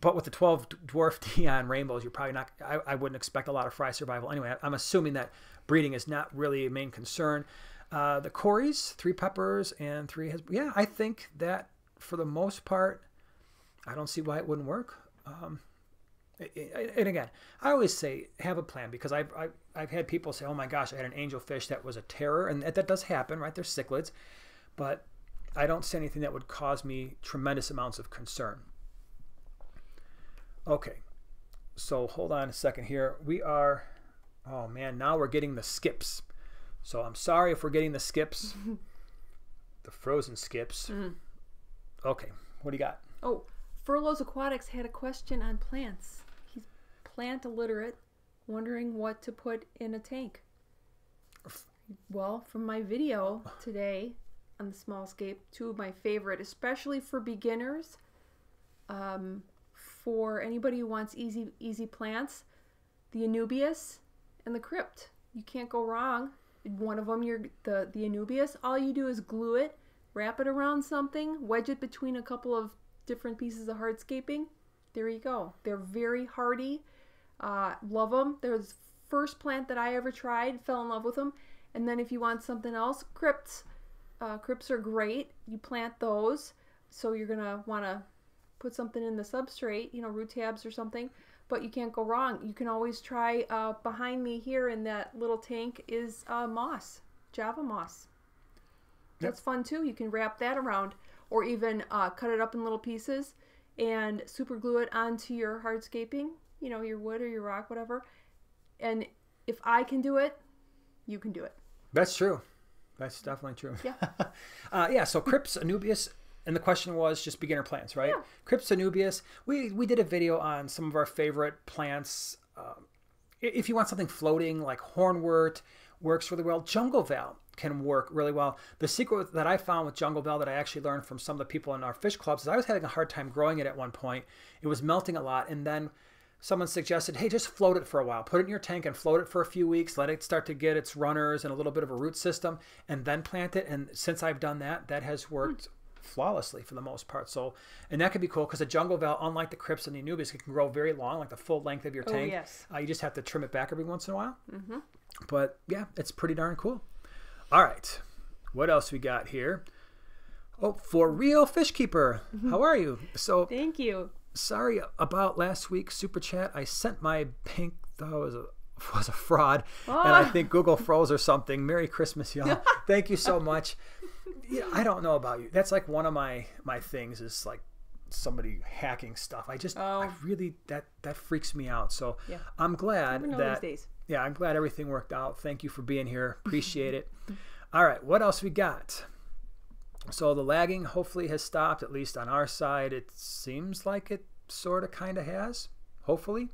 But with the twelve dwarf neon rainbows, you're probably not, I, I wouldn't expect a lot of fry survival. Anyway, I'm assuming that breeding is not really a main concern. Uh, the cories, three peppers and three, has, yeah, I think that for the most part, I don't see why it wouldn't work. Um, and again, I always say have a plan, because I've, I've, I've had people say, oh my gosh, I had an angelfish that was a terror. And that, that does happen, right? They're cichlids. But I don't see anything that would cause me tremendous amounts of concern. Okay, so hold on a second here. We are, oh man, now we're getting the skips. So I'm sorry if we're getting the skips, the frozen skips. Mm. Okay, what do you got? Oh, Furloughs Aquatics had a question on plants. He's plant illiterate, wondering what to put in a tank. Well, from my video today on the Smallscape, two of my favorite, especially for beginners, um, for anybody who wants easy easy plants, the Anubias and the Crypt. You can't go wrong. One of them, you're the, the Anubias, all you do is glue it, wrap it around something, wedge it between a couple of different pieces of hardscaping. There you go. They're very hardy. Uh, love them. They're the first plant that I ever tried. Fell in love with them. And then if you want something else, crypts. Uh, crypts are great. You plant those. So you're going to want to put something in the substrate, you know, root tabs or something. But you can't go wrong. You can always try, uh, behind me here in that little tank is uh, moss, Java moss. That's yep. fun too. You can wrap that around, or even uh, cut it up in little pieces and super glue it onto your hardscaping, you know, your wood or your rock, whatever. And if I can do it, you can do it. That's true. That's definitely true. Yeah. uh, yeah. So Crypts, Anubias, and the question was just beginner plants, right? Yeah. Crypts, Anubias. We, we did a video on some of our favorite plants. Um, if you want something floating, like hornwort works really well. Jungle Val can work really well. The secret that I found with Jungle Val that I actually learned from some of the people in our fish clubs is I was having a hard time growing it at one point. It was melting a lot, and then someone suggested, hey, just float it for a while. Put it in your tank and float it for a few weeks. Let it start to get its runners and a little bit of a root system, and then plant it. And since I've done that, that has worked mm. flawlessly for the most part. So, and that could be cool, because a Jungle Val, unlike the Crypts and the Anubias, it can grow very long, like the full length of your oh, tank. Yes. Uh, you just have to trim it back every once in a while. Mm-hmm. But yeah, it's pretty darn cool. All right, what else we got here? Oh, For Real Fish Keeper, how are you? So thank you. Sorry about last week's super chat. I sent my bank though was a was a fraud, oh. and I think Google froze or something. Merry Christmas, y'all. Thank you so much. Yeah, I don't know about you. That's like one of my my things is like somebody hacking stuff. I just oh. I really that that freaks me out. So yeah. I'm glad that. These days. Yeah, I'm glad everything worked out. Thank you for being here. Appreciate it. All right, what else we got? So the lagging hopefully has stopped, at least on our side. It seems like it sort of kind of has, hopefully.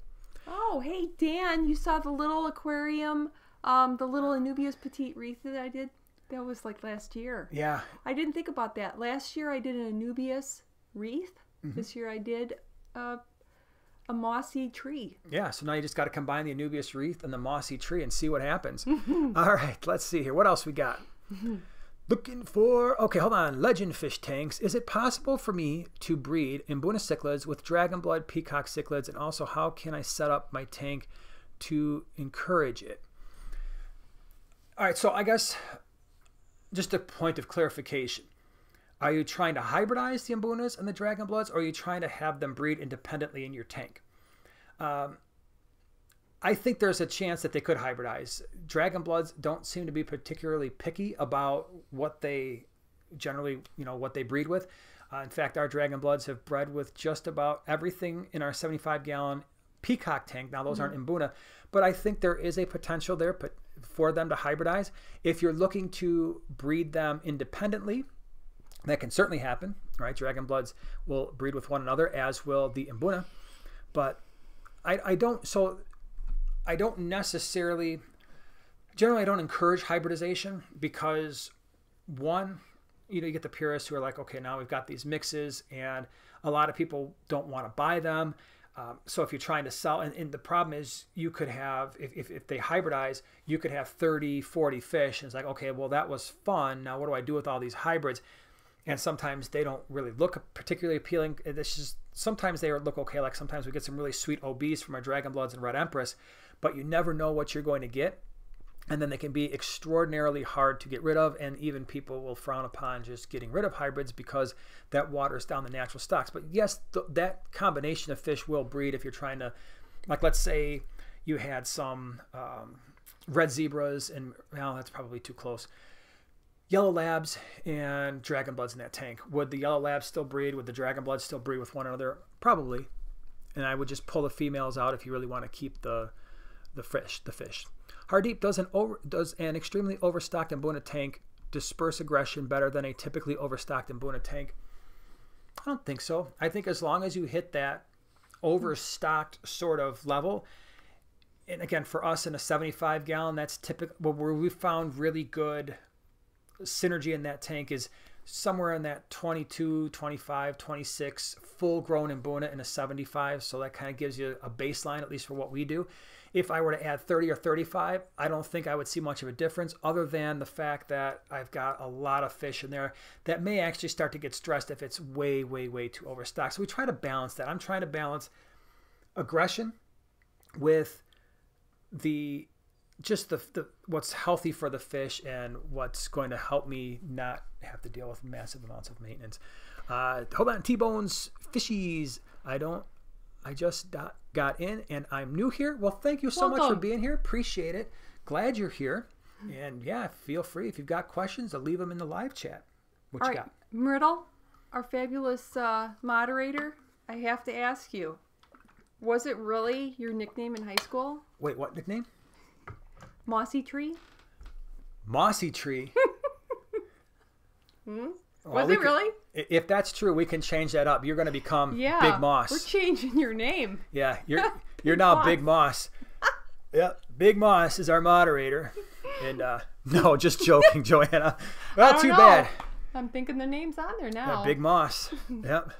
Oh, hey, Dan, you saw the little aquarium, um, the little Anubias Petite wreath that I did? That was like last year. Yeah. I didn't think about that. Last year I did an Anubias wreath. Mm-hmm. This year I did a a mossy tree. Yeah, so now you just got to combine the Anubias wreath and the mossy tree and see what happens. All right, let's see here. What else we got? Looking for, okay, hold on. Legend fish tanks. Is it possible for me to breed Mbuna cichlids with dragon blood peacock cichlids, and also how can I set up my tank to encourage it? All right, so I guess just a point of clarification. Are you trying to hybridize the Mbunas and the Dragon Bloods, or are you trying to have them breed independently in your tank? Um, I think there's a chance that they could hybridize. Dragon Bloods don't seem to be particularly picky about what they generally, you know, what they breed with. Uh, in fact, our Dragon Bloods have bred with just about everything in our seventy-five gallon peacock tank. Now, those mm-hmm. aren't Mbuna, but I think there is a potential there for them to hybridize. If you're looking to breed them independently, that can certainly happen, right? Dragon Bloods will breed with one another, as will the Mbuna. But I, I don't, so I don't necessarily, generally I don't encourage hybridization, because one, you know, you get the purists who are like, okay, now we've got these mixes and a lot of people don't want to buy them. Um, so if you're trying to sell, and, and the problem is you could have, if, if, if they hybridize, you could have thirty, forty fish. And it's like, okay, well, that was fun. Now what do I do with all these hybrids? And sometimes they don't really look particularly appealing. It's just, sometimes they look okay. Like sometimes we get some really sweet O Bs from our Dragon Bloods and Red Empress, but you never know what you're going to get. and then they can be extraordinarily hard to get rid of, and even people will frown upon just getting rid of hybrids because that waters down the natural stocks. But yes, th that combination of fish will breed if you're trying to, like, let's say you had some um, red zebras and, well, that's probably too close, yellow labs and dragon bloods in that tank. Would the yellow labs still breed? Would the dragon bloods still breed with one another? Probably. And I would just pull the females out if you really want to keep the the fish. The fish. Hardeep does an over, does an extremely overstocked Mbuna tank disperse aggression better than a typically overstocked Mbuna tank? I don't think so. I think as long as you hit that overstocked sort of level, and again, for us in a seventy-five gallon, that's typical. Where we found really good synergy in that tank is somewhere in that twenty-two, twenty-five, twenty-six full grown Mbuna in a seventy-five. So that kind of gives you a baseline, at least for what we do. If I were to add thirty or thirty-five, I don't think I would see much of a difference, other than the fact that I've got a lot of fish in there that may actually start to get stressed if it's way, way, way too overstocked. So we try to balance that. I'm trying to balance aggression with the just the, the what's healthy for the fish and what's going to help me not have to deal with massive amounts of maintenance. Uh, hold on, T-Bones, fishies. I don't. I just dot, got in and I'm new here. Well, thank you so Welcome. much for being here. Appreciate it. Glad you're here. And yeah, feel free if you've got questions to leave them in the live chat. What All you right. got? Myrtle, our fabulous uh, moderator, I have to ask you, was it really your nickname in high school? Wait, what nickname? Mossy Tree. Mossy Tree? Hmm? Well, was it really? Can, if that's true, we can change that up. You're going to become yeah, Big Moss. We're changing your name. Yeah, you're you're now Moss. Big Moss. Yep, Big Moss is our moderator. And uh, no, just joking, Joanna. Well, too know. bad. I'm thinking the name's on there now. Yeah, Big Moss. Yep.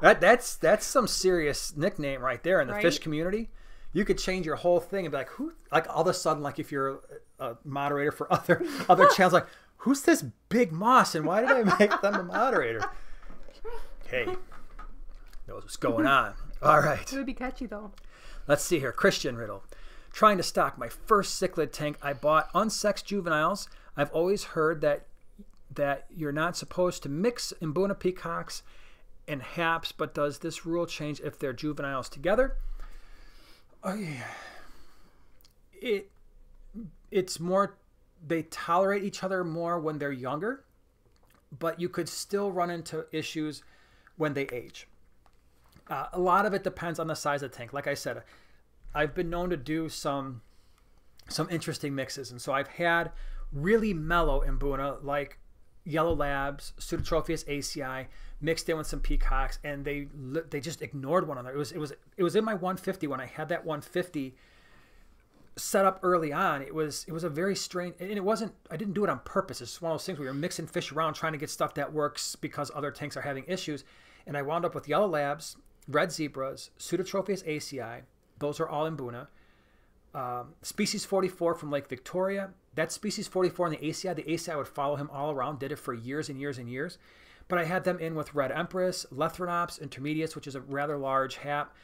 that that's that's some serious nickname right there in the right? fish community. You could change your whole thing and be like, who? Like all of a sudden, like if you're a moderator for other other channels, like. Who's this Big Moss, and why did I make them a moderator? Hey, knows what's going on. All right. It would be catchy, though. Let's see here. Christian Riddle. Trying to stock my first cichlid tank, I bought unsexed juveniles. I've always heard that that you're not supposed to mix Mbuna peacocks and haps, but does this rule change if they're juveniles together? Oh, yeah. It, it's more... They tolerate each other more when they're younger, but you could still run into issues when they age. Uh, a lot of it depends on the size of the tank. Like I said, I've been known to do some some interesting mixes, and so I've had really mellow Mbuna, like yellow labs, Pseudotropheus acei, mixed in with some peacocks, and they they just ignored one another. It was it was it was in my one fifty when I had that one fifty. Set up early on. It was it was a very strange, and it wasn't, I didn't do it on purpose. It's one of those things where you're mixing fish around trying to get stuff that works because other tanks are having issues. And I wound up with yellow labs, red zebras, Pseudotropheus acei. Those are all Mbuna. Um, species forty-four from Lake Victoria. That's species forty-four in the acei. The acei would follow him all around, did it for years and years and years. But I had them in with Red Empress, Lethrinops, Intermediates, which is a rather large hap.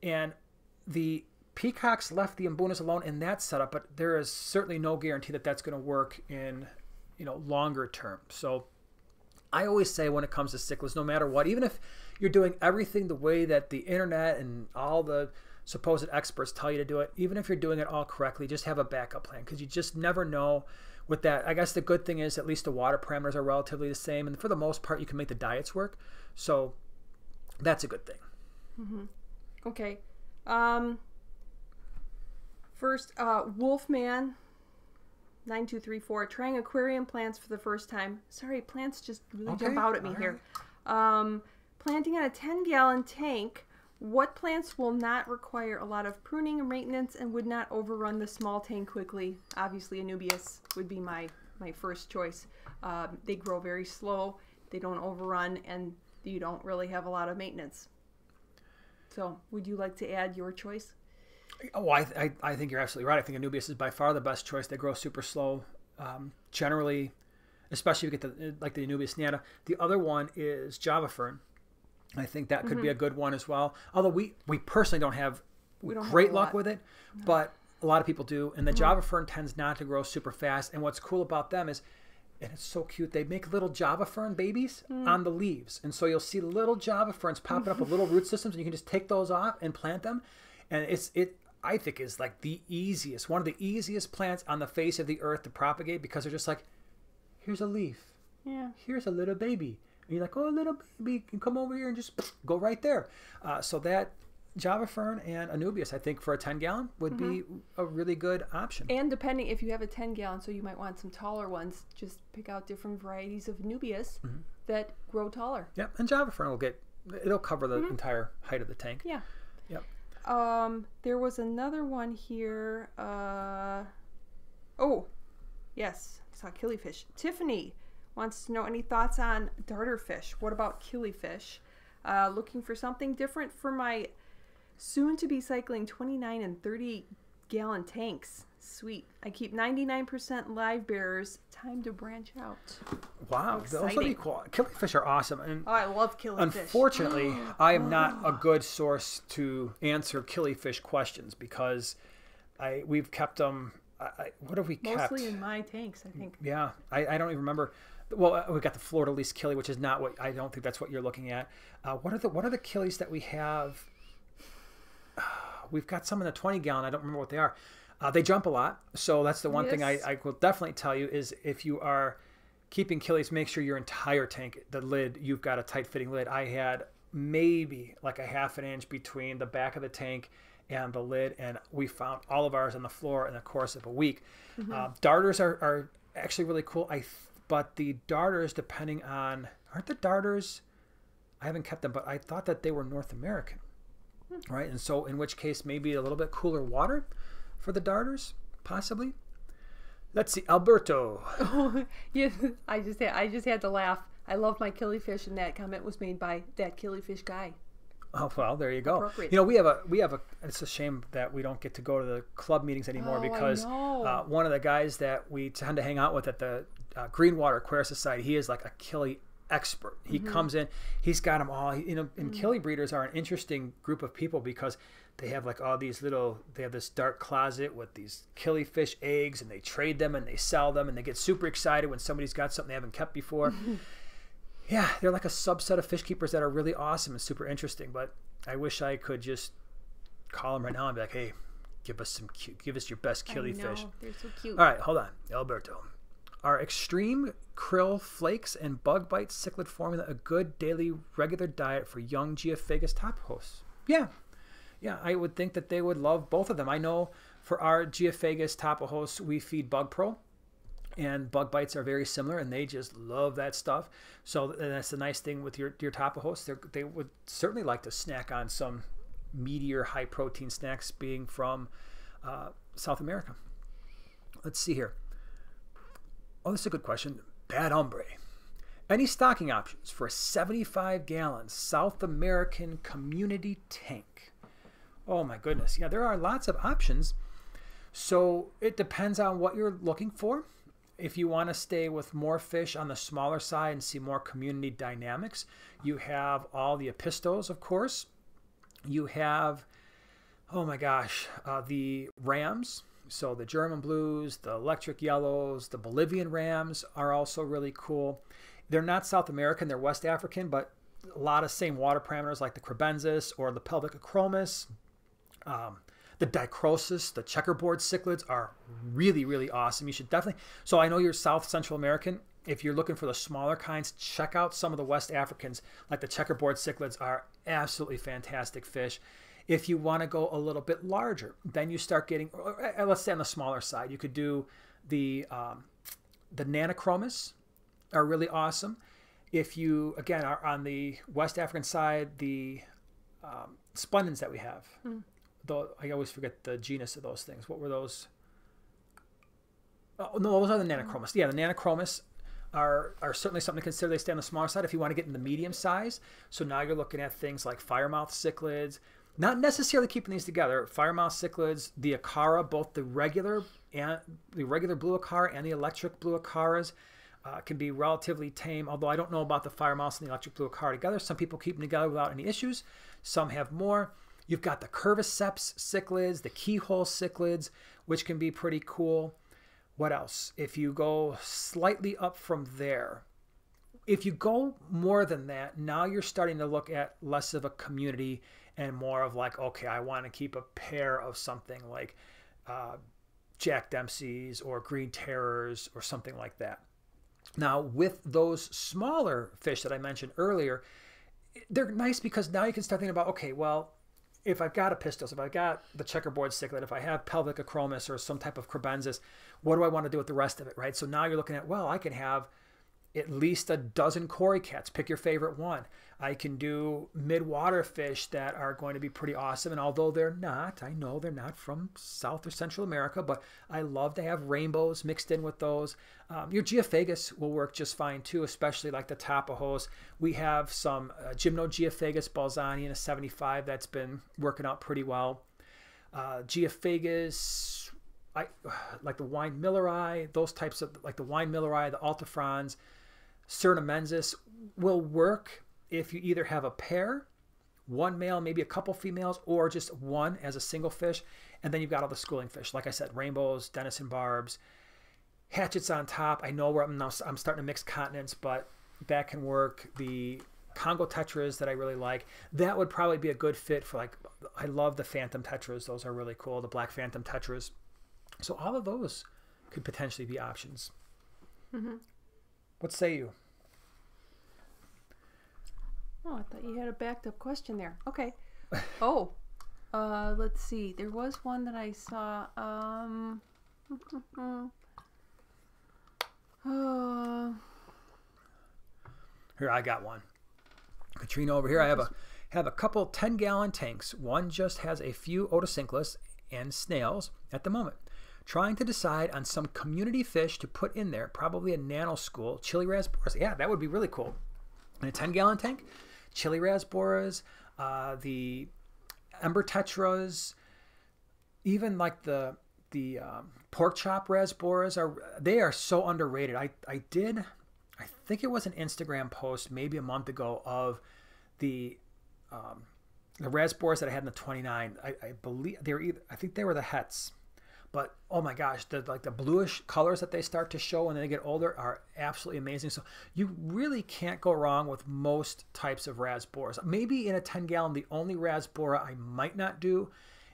And the peacocks left the Mbunas alone in that setup, but there is certainly no guarantee that that's going to work in, you know, longer term. So I always say when it comes to cichlids, no matter what, even if you're doing everything the way that the internet and all the supposed experts tell you to do it, even if you're doing it all correctly, just have a backup plan, because you just never know with that. I guess the good thing is at least the water parameters are relatively the same, and for the most part, you can make the diets work. So that's a good thing. Mm-hmm. Okay. Um... First, uh, Wolfman, nine two three four, trying aquarium plants for the first time. Sorry, plants just really okay. jump out at me right. here. Um, planting in a ten gallon tank, what plants will not require a lot of pruning and maintenance and would not overrun the small tank quickly? Obviously, Anubias would be my, my first choice. Um, they grow very slow, they don't overrun, and you don't really have a lot of maintenance. So, would you like to add your choice? Oh, I, th I think you're absolutely right. I think Anubias is by far the best choice. They grow super slow, um, generally, especially if you get the like the Anubias nata. The other one is Java fern. I think that could mm-hmm. be a good one as well. Although we we personally don't have we don't great have luck with it, no. but A lot of people do. And the mm-hmm. Java fern tends not to grow super fast. And what's cool about them is, and it's so cute, they make little Java fern babies mm. on the leaves. And so you'll see little Java ferns popping up with little root systems, and you can just take those off and plant them. And it's, it, I think, is like the easiest, one of the easiest plants on the face of the earth to propagate, because they're just like, here's a leaf. Yeah. Here's a little baby. And you're like, oh, little baby, can come over here and just go right there. Uh, so that Java fern and Anubius, I think, for a ten gallon would mm-hmm. be a really good option. And depending, if you have a ten gallon, so you might want some taller ones, just pick out different varieties of Anubius mm-hmm. that grow taller. Yep, and Java fern will get, it'll cover the mm-hmm. entire height of the tank. Yeah. Yep. Um, there was another one here. Uh, oh, yes, I saw killifish. Tiffany wants to know any thoughts on darterfish. What about killifish? Uh, looking for something different for my soon-to-be cycling twenty-nine and thirty gallon tanks. Sweet. I keep ninety-nine percent live bearers. Time to branch out. Wow, those would be cool. Killifish are awesome. And oh, I love killifish. Unfortunately, I am not a good source to answer killifish questions, because I we've kept them. I, what have we kept? Mostly in my tanks, I think. Yeah, I, I don't even remember. Well, we got the Florida least killie, which is not what I don't think that's what you're looking at. Uh, what are the what are the killies that we have? We've got some in the twenty gallon. I don't remember what they are. Uh, they jump a lot, so that's the one yes. thing I, I will definitely tell you is if you are keeping killies, make sure your entire tank, the lid, you've got a tight fitting lid. I had maybe like a half an inch between the back of the tank and the lid, and we found all of ours on the floor in the course of a week. Mm-hmm. uh, darters are, are actually really cool, I th but the darters, depending on, aren't the darters, I haven't kept them, but I thought that they were North American. Right, and so in which case maybe a little bit cooler water for the darters, possibly. Let's see, Alberto. Oh, yeah, I just had, I just had to laugh. I love my killifish, and that comment was made by that killifish guy. Oh well, there you go. You know, we have a we have a. It's a shame that we don't get to go to the club meetings anymore, oh, because uh, one of the guys that we tend to hang out with at the uh, Greenwater Aquaria Society, he is like a killie expert. He mm-hmm. comes in, he's got them all, you know, and mm-hmm. killie breeders are an interesting group of people, because they have like all these little, they have this dark closet with these killifish eggs, and they trade them and they sell them, and they get super excited when somebody's got something they haven't kept before. Mm-hmm. Yeah, they're like a subset of fish keepers that are really awesome and super interesting, but I wish I could just call them right now and be like, hey, give us some, give us your best killifish. They're so cute. All right, hold on, Alberto. Are extreme krill flakes and bug bite cichlid formula a good daily regular diet for young Geophagus tapajos? Yeah. Yeah, I would think that they would love both of them. I know for our Geophagus tapajos, we feed bug pro, and bug bites are very similar, and they just love that stuff. So and that's the nice thing with your, your tapajos. They're, they would certainly like to snack on some meatier high-protein snacks, being from uh, South America. Let's see here. Oh, this is a good question. Bad hombre. Any stocking options for a seventy-five gallon South American community tank? Oh my goodness. Yeah, there are lots of options. So it depends on what you're looking for. If you want to stay with more fish on the smaller side and see more community dynamics, you have all the Epistos, of course. You have, oh my gosh, uh, the rams. So the German blues, the electric yellows, the Bolivian rams are also really cool. They're not South American, they're West African, but a lot of same water parameters like the crebensis or the pelvic acromis. Um, the dichrosis, the checkerboard cichlids are really, really awesome. You should definitely, so I know you're South Central American. If you're looking for the smaller kinds, check out some of the West Africans, like the checkerboard cichlids are absolutely fantastic fish. If you want to go a little bit larger, then you start getting, let's say on the smaller side, you could do the, um, the Nanochromis are really awesome. If you, again, are on the West African side, the um, splendens that we have, mm. though I always forget the genus of those things. What were those? Oh, no, those are the Nanochromis. Yeah, the Nanochromis Are, are certainly something to consider. They stay on the smaller side if you want to get in the medium size. So now you're looking at things like Firemouth cichlids, not necessarily keeping these together. Firemouth cichlids, the acara, both the regular and the regular blue acara and the electric blue acaras uh, can be relatively tame, although I don't know about the firemouth and the electric blue acara together. Some people keep them together without any issues. Some have more. You've got the curviceps cichlids, the keyhole cichlids, which can be pretty cool. What else? If you go slightly up from there, if you go more than that, now you're starting to look at less of a community and more of like, okay, I want to keep a pair of something like uh, Jack Dempsey's or Green Terrors or something like that. Now, with those smaller fish that I mentioned earlier, they're nice because now you can start thinking about, okay, well, if I've got a Pistos, if I've got the checkerboard cichlid, if I have Pelvicochromis or some type of crebensis, what do I want to do with the rest of it, right? So now you're looking at, well, I can have at least a dozen cory cats. Pick your favorite one. I can do mid-water fish that are going to be pretty awesome. And although they're not, I know they're not from South or Central America, but I love to have rainbows mixed in with those. Um, your Geophagus will work just fine too, especially like the Tapajos. We have some uh, Gymnogeophagus balzani in a seventy-five that's been working out pretty well. Uh, Geophagus, I, like the wine Milleri, those types of, like the wine Milleri, the Altafrons, Cernamensis will work if you either have a pair, one male, maybe a couple females, or just one as a single fish. And then you've got all the schooling fish. Like I said, rainbows, Denison barbs, hatchets on top. I know where I'm, now, I'm starting to mix continents, but that can work. The Congo tetras that I really like, that would probably be a good fit for, like, I love the Phantom tetras. Those are really cool, the black Phantom tetras. So all of those could potentially be options. Mm-hmm. What say you? Oh, I thought you had a backed up question there. Okay. Oh, uh, let's see. There was one that I saw. Um, uh, here, I got one. Katrina, over here, I have a have a couple ten gallon tanks. One just has a few otocinclus and snails at the moment. Trying to decide on some community fish to put in there, probably a nano school, chili rasboras. Yeah, that would be really cool. In a ten gallon tank, chili rasboras, uh, the ember tetras, even like the the um, pork chop rasboras are they are so underrated. I I did, I think it was an Instagram post maybe a month ago of the um, the rasboras that I had in the twenty-nine. I, I believe they were either, I think they were the hets. But oh my gosh, the, like the bluish colors that they start to show when they get older are absolutely amazing. So you really can't go wrong with most types of rasboras. Maybe in a ten gallon, the only rasbora I might not do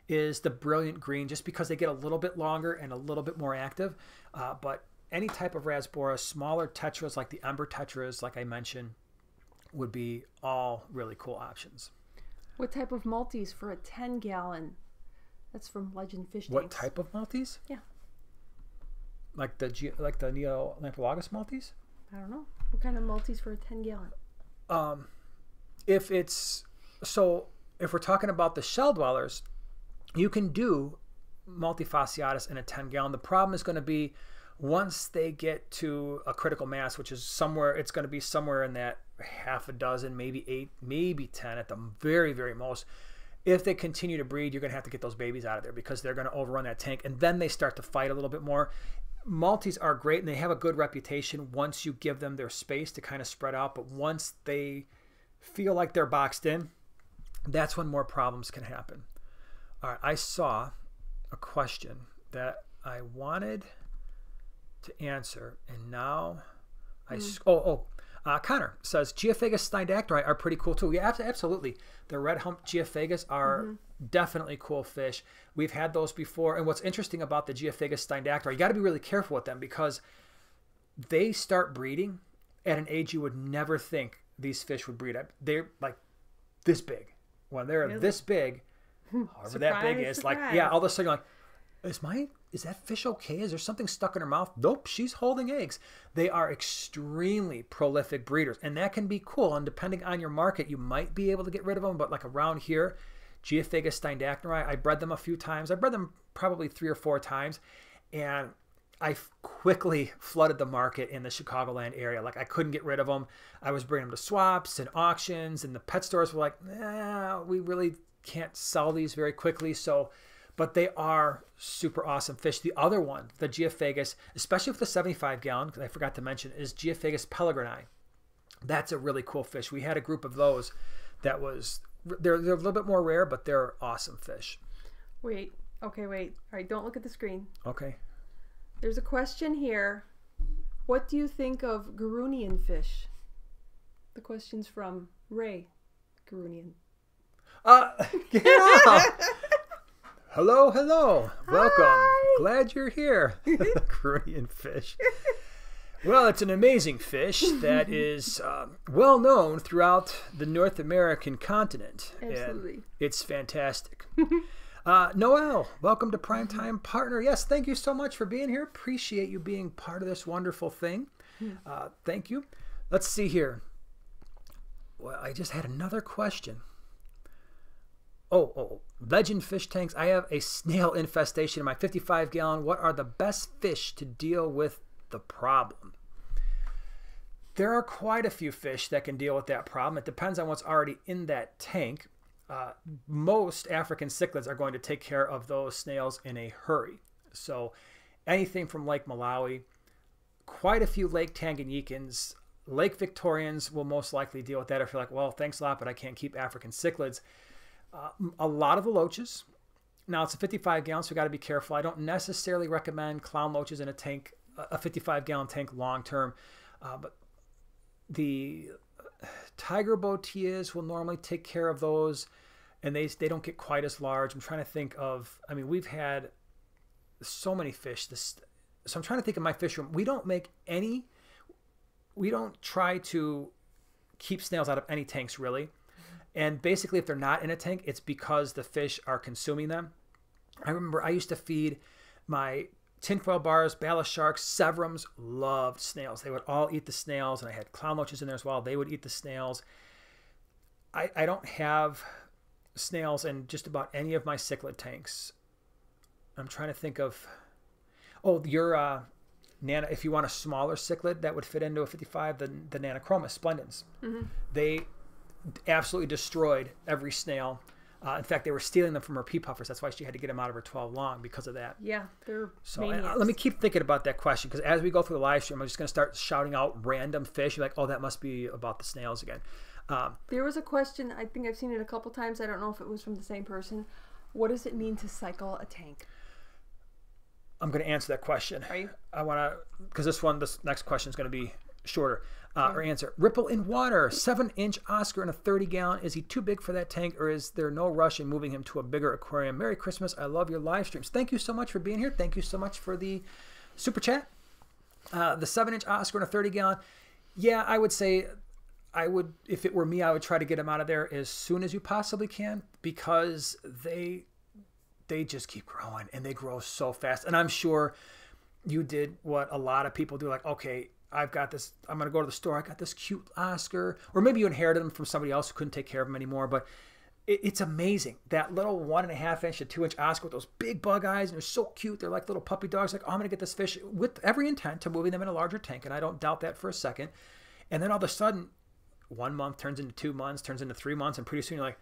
is the brilliant green, just because they get a little bit longer and a little bit more active. Uh, but any type of rasbora, smaller tetras like the ember tetras, like I mentioned, would be all really cool options. What type of multis for a ten gallon? That's from Legend Fish Tanks. What type of multis? Yeah. Like the like the Neolamprologus multis? I don't know. What kind of multis for a ten gallon? Um, if it's so, if we're talking about the shell dwellers, you can do multifasciatus in a ten gallon. The problem is going to be once they get to a critical mass, which is somewhere, it's going to be somewhere in that half a dozen, maybe eight, maybe ten at the very, very most. If they continue to breed, you're going to have to get those babies out of there because they're going to overrun that tank, and then they start to fight a little bit more. Multis are great, and they have a good reputation once you give them their space to kind of spread out, but once they feel like they're boxed in, that's when more problems can happen. All right, I saw a question that I wanted to answer, and now I... Mm. Oh, oh. Uh, Connor says, Geophagus steindachneri are pretty cool too. Yeah, absolutely. The red hump Geophagus are mm-hmm. definitely cool fish. We've had those before. And what's interesting about the Geophagus steindachneri, you got to be really careful with them because they start breeding at an age you would never think these fish would breed. They're like this big. When they're really? this big, however surprise, that big is, surprise. like, yeah, all of a sudden you're like, Is my is that fish okay? Is there something stuck in her mouth? Nope, she's holding eggs. They are extremely prolific breeders, and that can be cool. And depending on your market, you might be able to get rid of them. But like around here, Geophagus steindachneri, I bred them a few times. I bred them probably three or four times, and I quickly flooded the market in the Chicagoland area. Like I couldn't get rid of them. I was bringing them to swaps and auctions, and the pet stores were like, "Nah, we really can't sell these very quickly." So. But they are super awesome fish. The other one, the Geophagus, especially with the seventy-five gallon, because I forgot to mention, is Geophagus pelegrini. That's a really cool fish. We had a group of those that was They're, they're a little bit more rare, but they're awesome fish. Wait. Okay, wait. All right, don't look at the screen. Okay. There's a question here. What do you think of Gurunian fish? The question's from Ray Gurunian. Uh, get out! Hello, hello. Welcome. Hi. Glad you're here. Gurunian fish. Well, it's an amazing fish that is uh, well known throughout the North American continent. Absolutely. And it's fantastic. Uh, Noelle, welcome to Primetime Partner. Yes, thank you so much for being here. Appreciate you being part of this wonderful thing. Uh, thank you. Let's see here. Well, I just had another question. Oh, oh, legend fish tanks. I have a snail infestation in my fifty-five gallon. What are the best fish to deal with the problem? There are quite a few fish that can deal with that problem. It depends on what's already in that tank. Uh, most African cichlids are going to take care of those snails in a hurry. So anything from Lake Malawi, quite a few Lake Tanganyikans, Lake Victorians will most likely deal with that. If you're like, well, thanks a lot, but I can't keep African cichlids. Uh, a lot of the loaches. Now it's a fifty-five gallon, so we got to be careful. I don't necessarily recommend clown loaches in a tank, a fifty-five gallon tank long term. Uh, but the tiger boteas will normally take care of those, and they they don't get quite as large. I'm trying to think of, I mean, we've had so many fish. This, so I'm trying to think of my fish room. We don't make any, we don't try to keep snails out of any tanks really. Mm-hmm. And basically if they're not in a tank, it's because the fish are consuming them. I remember I used to feed my tin foil barbs, Bala sharks, Severums loved snails. They would all eat the snails, and I had clown loaches in there as well. They would eat the snails. I, I don't have snails in just about any of my cichlid tanks. I'm trying to think of, oh, your uh, Nana, if you want a smaller cichlid that would fit into a fifty-five, the, the Nanochromis splendens. Mm-hmm. They absolutely destroyed every snail. Uh, in fact, they were stealing them from her pea puffers. That's why she had to get them out of her twelve long because of that. Yeah, they're so. And, uh, let me keep thinking about that question, because as we go through the live stream, I'm just going to start shouting out random fish. You're like, oh, that must be about the snails again. Um, there was a question. I think I've seen it a couple times. I don't know if it was from the same person. What does it mean to cycle a tank? I'm going to answer that question. Are you? I want to, because this one, this next question is going to be shorter. Uh, or answer. Ripple in water. Seven inch Oscar in a thirty gallon. Is he too big for that tank, or is there no rush in moving him to a bigger aquarium? Merry Christmas. I love your live streams. Thank you so much for being here. Thank you so much for the super chat. Uh, the seven inch Oscar in a thirty gallon. Yeah, I would say I would, if it were me, I would try to get him out of there as soon as you possibly can, because they they just keep growing, and they grow so fast. And I'm sure you did what a lot of people do, like, okay, I've got this, I'm going to go to the store, I got this cute Oscar. Or maybe you inherited him from somebody else who couldn't take care of him anymore. But it, it's amazing. That little one and a half inch to two inch Oscar with those big bug eyes, and they're so cute. They're like little puppy dogs. Like, oh, I'm going to get this fish, with every intent to moving them in a larger tank. And I don't doubt that for a second. And then all of a sudden, one month turns into two months, turns into three months. And pretty soon you're like,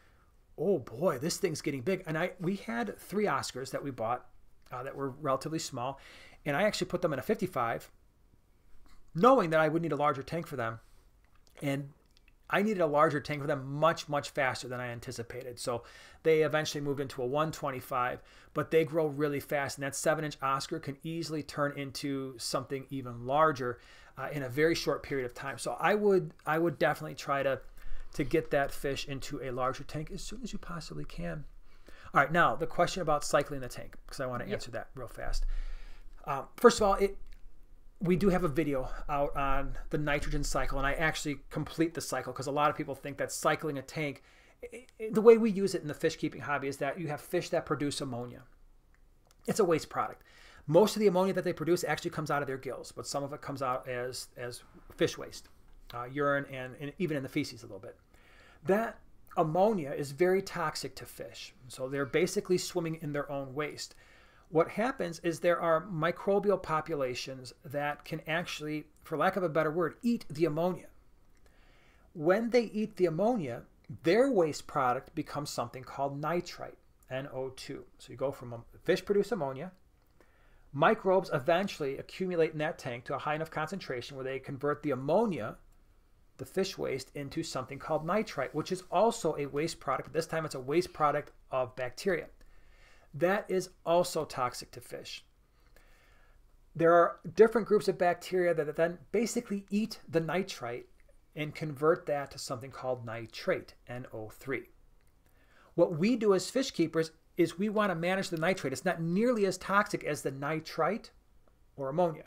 oh boy, this thing's getting big. And I we had three Oscars that we bought uh, that were relatively small. And I actually put them in a fifty-five, knowing that I would need a larger tank for them. And I needed a larger tank for them much, much faster than I anticipated. So they eventually moved into a one twenty-five, but they grow really fast. And that seven inch Oscar can easily turn into something even larger uh, in a very short period of time. So I would I would definitely try to, to get that fish into a larger tank as soon as you possibly can. All right, now the question about cycling the tank, because I want to answer yeah. that real fast. Um, first of all, it we do have a video out on the nitrogen cycle, and I actually complete the cycle, because a lot of people think that cycling a tank, it, it, the way we use it in the fish keeping hobby is that you have fish that produce ammonia. It's a waste product. Most of the ammonia that they produce actually comes out of their gills, but some of it comes out as, as fish waste, uh, urine, and, and even in the feces a little bit. That ammonia is very toxic to fish. So they're basically swimming in their own waste. What happens is there are microbial populations that can actually, for lack of a better word, eat the ammonia. When they eat the ammonia, their waste product becomes something called nitrite, N O two. So you go from fish produce ammonia. Microbes eventually accumulate in that tank to a high enough concentration where they convert the ammonia the fish waste into something called nitrite, which is also a waste product. This time it's a waste product of bacteria. That is also toxic to fish. There are different groups of bacteria that then basically eat the nitrite and convert that to something called nitrate, N O three. What we do as fish keepers is we want to manage the nitrate. It's not nearly as toxic as the nitrite or ammonia.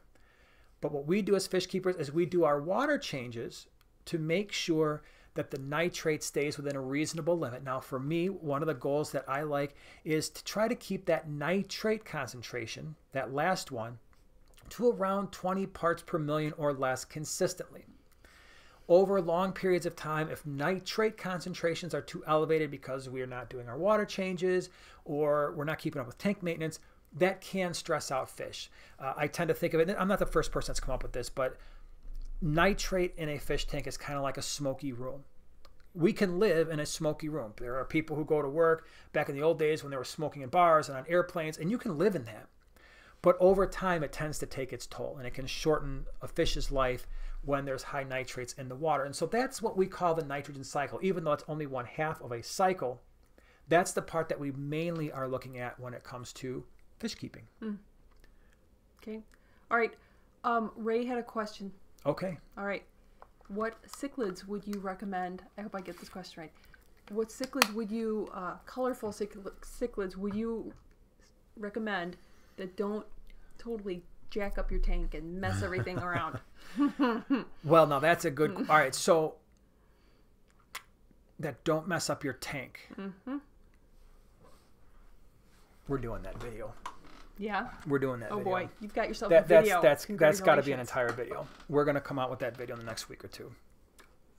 But what we do as fish keepers is we do our water changes to make sure that the nitrate stays within a reasonable limit. Now for me, one of the goals that I like is to try to keep that nitrate concentration, that last one, to around twenty parts per million or less consistently. Over long periods of time, if nitrate concentrations are too elevated because we are not doing our water changes or we're not keeping up with tank maintenance, that can stress out fish. Uh, I tend to think of it, I'm not the first person that's come up with this, but nitrate in a fish tank is kind of like a smoky room. We can live in a smoky room. There are people who go to work back in the old days when they were smoking in bars and on airplanes, and you can live in that. But over time, it tends to take its toll, and it can shorten a fish's life when there's high nitrates in the water. And so that's what we call the nitrogen cycle. Even though it's only one half of a cycle, that's the part that we mainly are looking at when it comes to fish keeping. Mm. Okay. All right. Um, Ray had a question. Okay. All right. What cichlids would you recommend? I hope I get this question right. What cichlids would you, uh, colorful cichlids would you recommend that don't totally jack up your tank and mess everything around? Well, now that's a good, all right, so that don't mess up your tank. Mm-hmm. We're doing that video. Yeah. We're doing that oh video. Boy, you've got yourself that, a video. That's, that's, that's got to be an entire video. We're going to come out with that video in the next week or two.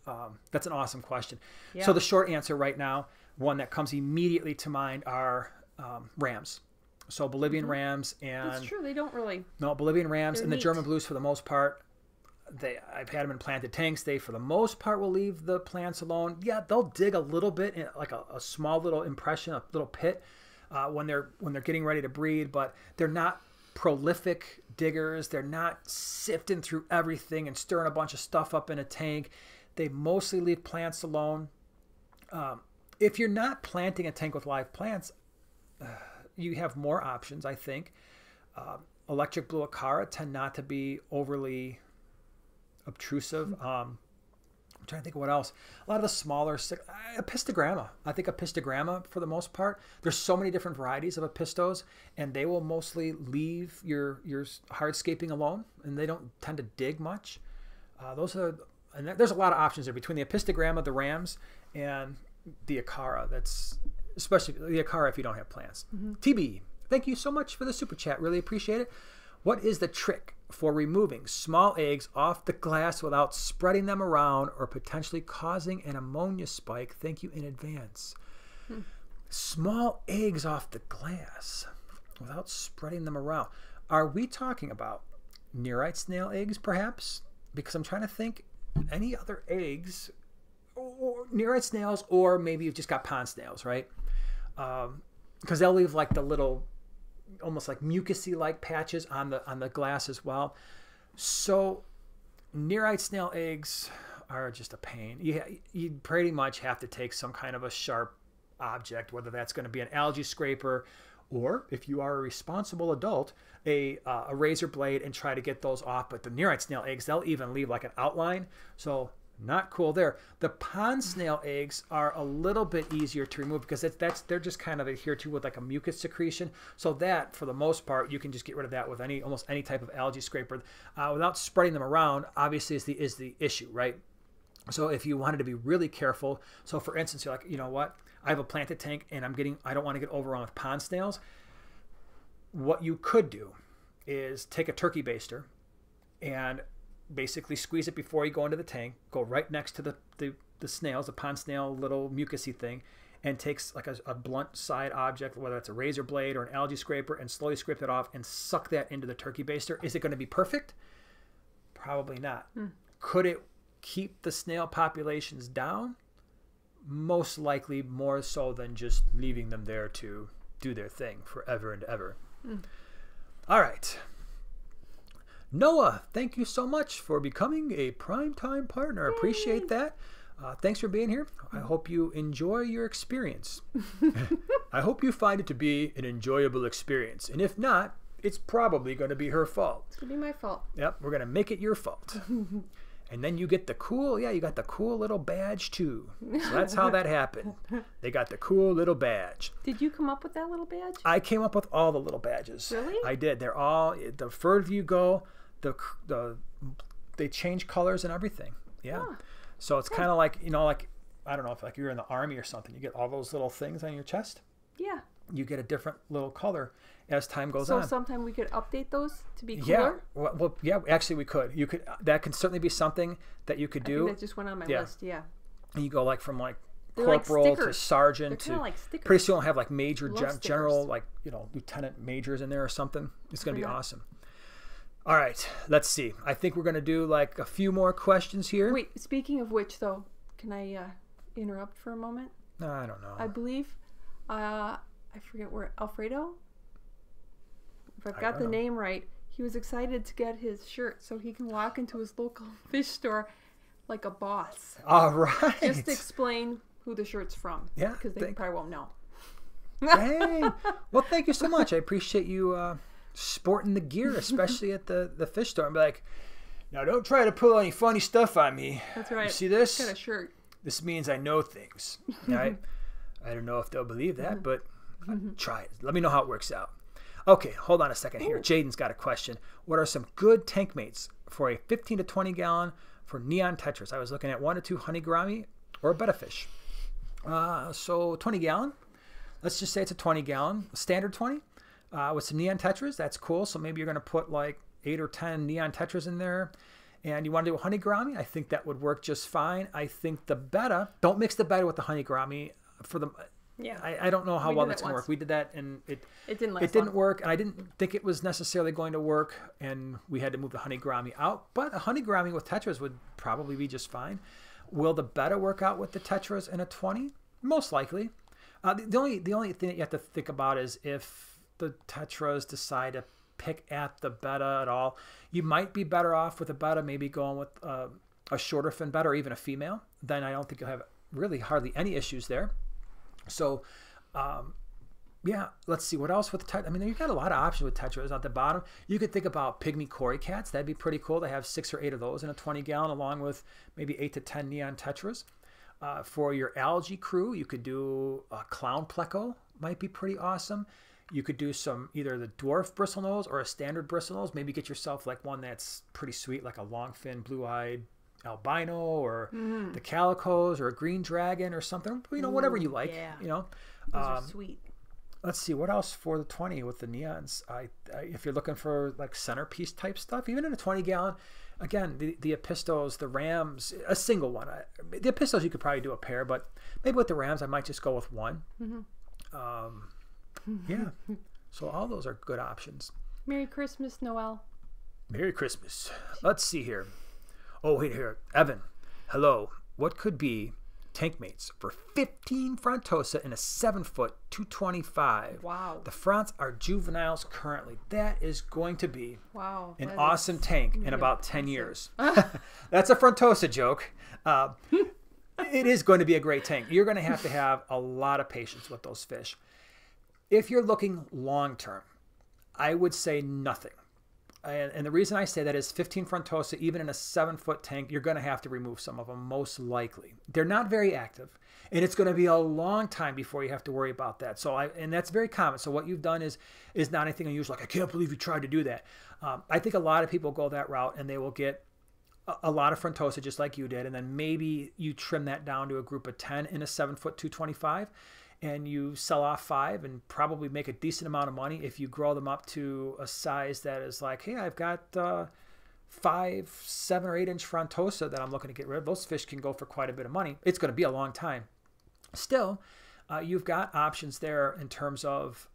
Um, that's an awesome question. Yeah. So the short answer right now, one that comes immediately to mind are um, rams. So Bolivian mm-hmm. rams and... That's true, they don't really... No, Bolivian rams and neat. The German blues for the most part. They, I've had them in planted tanks. They, for the most part, will leave the plants alone. Yeah, they'll dig a little bit, in, like a, a small little impression, a little pit uh, when they're when they're getting ready to breed, but they're not prolific diggers. They're not sifting through everything and stirring a bunch of stuff up in a tank. They mostly leave plants alone. Um, if you're not planting a tank with live plants... Uh, you have more options, I think. Um, electric blue acara tend not to be overly obtrusive. Um, I'm trying to think of what else. A lot of the smaller, uh, Apistogramma. I think Apistogramma, for the most part, there's so many different varieties of Apistos, and they will mostly leave your, your hardscaping alone, and they don't tend to dig much. Uh, those are, and there's a lot of options there between the Apistogramma, the rams, and the acara. That's... especially the acara if you don't have plants. Mm-hmm. T B, thank you so much for the super chat. Really appreciate it. What is the trick for removing small eggs off the glass without spreading them around or potentially causing an ammonia spike? Thank you in advance. Hmm. Small eggs off the glass without spreading them around. Are we talking about nearite snail eggs perhaps? Because I'm trying to think any other eggs... Or nearite snails, or maybe you've just got pond snails, right? Because um, they'll leave like the little, almost like mucusy-like patches on the on the glass as well. So nearite snail eggs are just a pain. You you pretty much have to take some kind of a sharp object, whether that's going to be an algae scraper, or if you are a responsible adult, a uh, a razor blade, and try to get those off. But the nearite snail eggs, they'll even leave like an outline. So not cool there. The pond snail eggs are a little bit easier to remove because it's, that's they're just kind of adhered to with like a mucus secretion. So that, for the most part, you can just get rid of that with any almost any type of algae scraper uh, without spreading them around. Obviously, is the is the issue, right? So if you wanted to be really careful, so for instance, you're like, you know what? I have a planted tank and I'm getting I don't want to get overrun with pond snails. What you could do is take a turkey baster and basically squeeze it before you go into the tank, go right next to the, the, the snails, the pond snail little mucusy thing, and takes like a, a blunt side object, whether it's a razor blade or an algae scraper, and slowly scrape it off and suck that into the turkey baster. Is it going to be perfect? Probably not. Hmm. Could it keep the snail populations down? Most likely, more so than just leaving them there to do their thing forever and ever. Hmm. All right. Noah, thank you so much for becoming a Primetime partner. Yay. Appreciate that. Uh, thanks for being here. I hope you enjoy your experience. I hope you find it to be an enjoyable experience. And if not, it's probably going to be her fault. It's going to be my fault. Yep, we're going to make it your fault. And then you get the cool, yeah, you got the cool little badge too. So that's how that happened. They got the cool little badge. Did you come up with that little badge? I came up with all the little badges. Really? I did. They're all, the further you go, the, the they change colors and everything. Yeah. Oh. So it's kind of like, you know, like, I don't know if like you're in the army or something, you get all those little things on your chest. Yeah. You get a different little color as time goes so on. So sometime we could update those to be cooler? Yeah. Well, well, yeah, actually we could. You could. That can certainly be something that you could do. I think that just went on my yeah. list, yeah. And you go like from like They're corporal like to sergeant to like pretty soon we'll have like major, gen general, like, you know, lieutenant majors in there or something. It's going to be awesome. All right, let's see. I think we're going to do like a few more questions here. Wait, speaking of which though, can I uh, interrupt for a moment? No, I don't know. I believe... Uh, I forget where, Alfredo, if I've got the know. name right, he was excited to get his shirt so he can walk into his local fish store like a boss. All right. Just explain who the shirt's from. Yeah. Because they probably won't know. Dang. Well, thank you so much. I appreciate you uh, sporting the gear, especially at the, the fish store. I'm like, now don't try to pull any funny stuff on me. That's right. You see this? What kind of shirt? This means I know things. All right. I don't know if they'll believe that, mm-hmm. but... Mm-hmm. Try it. Let me know how it works out. Okay, hold on a second here. Jaden's got a question. What are some good tank mates for a fifteen to twenty gallon for neon tetras? I was looking at one or two honeygourami or betta fish. Uh, so twenty gallon. Let's just say it's a twenty gallon, standard twenty uh, with some neon tetras. That's cool. So maybe you're going to put like eight or ten neon tetras in there. And you want to do a honeygourami? I think that would work just fine. I think the betta, don't mix the betta with the honeygourami for the... Yeah, I, I don't know how well that's gonna work. We did that, and it it didn't it didn't work, and I didn't think it was necessarily going to work, and we had to move the honeygourami out. But a honeygourami with tetras would probably be just fine. Will the betta work out with the tetras in a twenty? Most likely. Uh, the, the only the only thing that you have to think about is if the tetras decide to pick at the betta at all, you might be better off with a betta, maybe going with uh, a shorter fin betta or even a female. Then I don't think you'll have really hardly any issues there. So, um, yeah, let's see what else with tetras. I mean, you've got a lot of options with tetras at the bottom. You could think about pygmy cory cats. That'd be pretty cool to have six or eight of those in a twenty gallon, along with maybe eight to ten neon tetras. Uh, for your algae crew, you could do a clown pleco. Might be pretty awesome. You could do some either the dwarf bristlenose or a standard bristlenose. Maybe get yourself like one that's pretty sweet, like a long fin, blue eyed albino or mm. the calicos or a green dragon or something, you know, whatever you like. Yeah. You know, those um, are sweet. Let's see what else for the twenty with the neons. I, I if you're looking for like centerpiece type stuff, even in a twenty gallon, again, the the epistos, the rams, a single one. I, the epistos you could probably do a pair, but maybe with the rams I might just go with one. Mm-hmm. Um, yeah. So all those are good options. Merry Christmas, Noel. Merry Christmas. Let's see here. Oh, here, here, Evan. Hello. What could be tank mates for fifteen frontosa in a seven foot two twenty-five? Wow. The fronts are juveniles currently. That is going to be wow, an awesome tank in about ten years. That's a frontosa joke. Uh, it is going to be a great tank. You're going to have to have a lot of patience with those fish. If you're looking long term, I would say nothing. And the reason I say that is fifteen frontosa, even in a seven foot tank, you're going to have to remove some of them, most likely. They're not very active, and it's going to be a long time before you have to worry about that. So, I, and that's very common. So what you've done is is not anything unusual. Like, I can't believe you tried to do that. Um, I think a lot of people go that route, and they will get a, a lot of frontosa just like you did, and then maybe you trim that down to a group of ten in a seven foot two twenty-five, and you sell off five and probably make a decent amount of money if you grow them up to a size that is like, hey, I've got uh, five, seven or eight inch frontosa that I'm looking to get rid of. Those fish can go for quite a bit of money. It's going to be a long time. Still, uh, you've got options there in terms of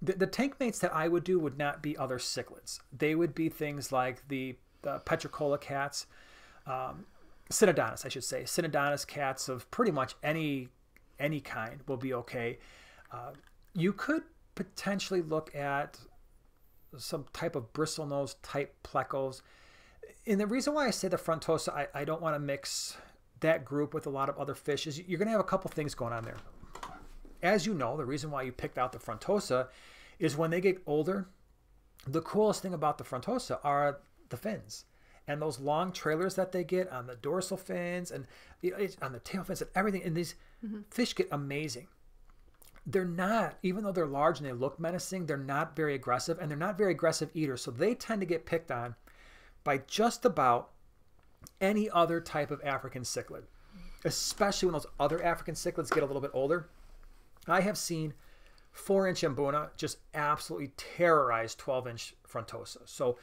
the, the tank mates that I would do would not be other cichlids. They would be things like the, the petricola cats, um, cynodontis, I should say, cynodontis cats of pretty much any any kind will be okay. Uh, you could potentially look at some type of bristlenose type plecos. And the reason why I say the frontosa, I, I don't want to mix that group with a lot of other fish, is you're going to have a couple things going on there. As you know, the reason why you picked out the frontosa is when they get older, the coolest thing about the frontosa are the fins and those long trailers that they get on the dorsal fins and on the tail fins and everything. And these mm-hmm. fish get amazing. They're not, even though they're large and they look menacing, they're not very aggressive, and they're not very aggressive eaters. So they tend to get picked on by just about any other type of African cichlid, especially when those other African cichlids get a little bit older. I have seen four inch Mbuna just absolutely terrorize twelve inch frontosa. So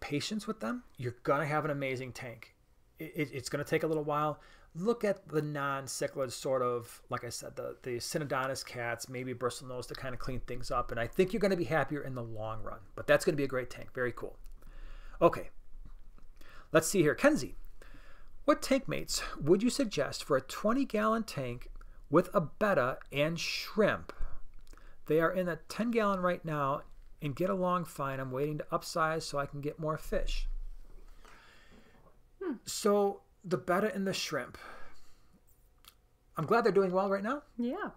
patience with them. You're going to have an amazing tank. It, it's going to take a little while. Look at the non-cichlids, sort of, like I said, the, the Synodontis cats, maybe bristlenose, to kind of clean things up. And I think you're going to be happier in the long run. But that's going to be a great tank. Very cool. Okay, let's see here. Kenzie, what tank mates would you suggest for a twenty gallon tank with a betta and shrimp? They are in a ten gallon right now and get along fine. I'm waiting to upsize so I can get more fish. Hmm. So the betta and the shrimp, I'm glad they're doing well right now. Yeah.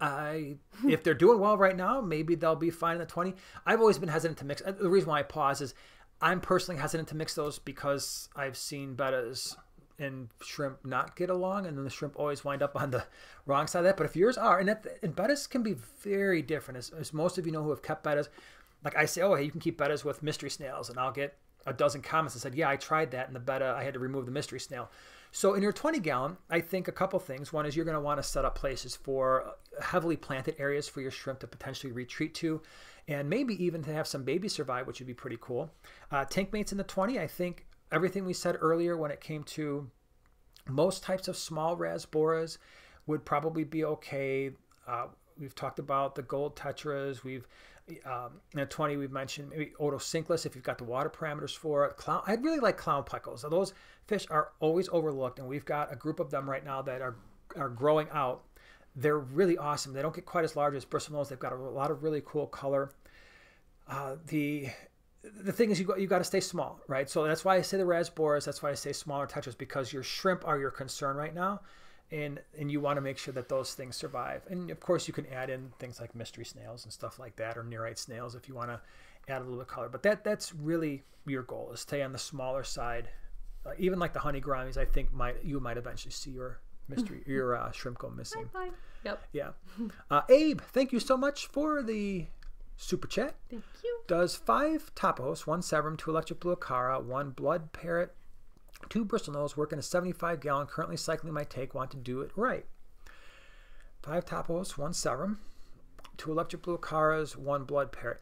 I, if they're doing well right now, maybe they'll be fine in the twenty. I've always been hesitant to mix. The reason why I pause is I'm personally hesitant to mix those because I've seen bettas and shrimp not get along, and then the shrimp always wind up on the wrong side of that. But if yours are, and, that, and bettas can be very different, as, as most of you know who have kept bettas. Like I say, oh, hey, you can keep bettas with mystery snails, and I'll get a dozen comments that said, yeah, I tried that, and the betta, I had to remove the mystery snail. So in your twenty gallon, I think a couple things. One is you're going to want to set up places for heavily planted areas for your shrimp to potentially retreat to, and maybe even to have some babies survive, which would be pretty cool. Uh, tank mates in the twenty, I think everything we said earlier when it came to most types of small rasboras would probably be okay. Uh, we've talked about the gold tetras. We've um, in the twenty, we've mentioned maybe otocinclus if you've got the water parameters for it. Clown, I'd really like clown plecos. Now, those fish are always overlooked, and we've got a group of them right now that are are growing out. They're really awesome. They don't get quite as large as bristlenose. They've got a lot of really cool color. Uh, the The thing is, you got, you got to stay small, right? So that's why I say the rasboras. That's why I say smaller tetras, because your shrimp are your concern right now, and and you want to make sure that those things survive. And of course, you can add in things like mystery snails and stuff like that, or nerite snails if you want to add a little bit of color. But that that's really your goal, is stay on the smaller side. Uh, even like the honey grommies, I think might you might eventually see your mystery your uh, shrimp go missing. Bye bye. Yep. Yeah. Uh, Abe, thank you so much for the super chat. Thank you. Does five Tapajos, one Severum, two Electric blue acara, one blood parrot, two bristlenose work in a seventy-five gallon? Currently cycling my take. Want to do it right. Five Tapajos, one Severum, two Electric blue acaras, one blood parrot.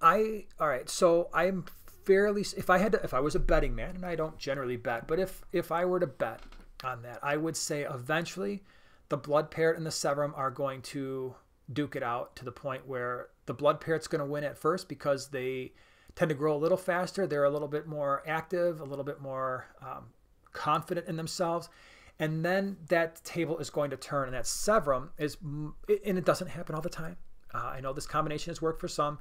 I all right. So I'm fairly. If I had to, if I was a betting man, and I don't generally bet, but if if I were to bet on that, I would say eventually the blood parrot and the Severum are going to duke it out to the point where the blood parrot's going to win at first, because they tend to grow a little faster. They're a little bit more active, a little bit more um, confident in themselves. And then that table is going to turn, and that Severum is, and it doesn't happen all the time. Uh, I know this combination has worked for some,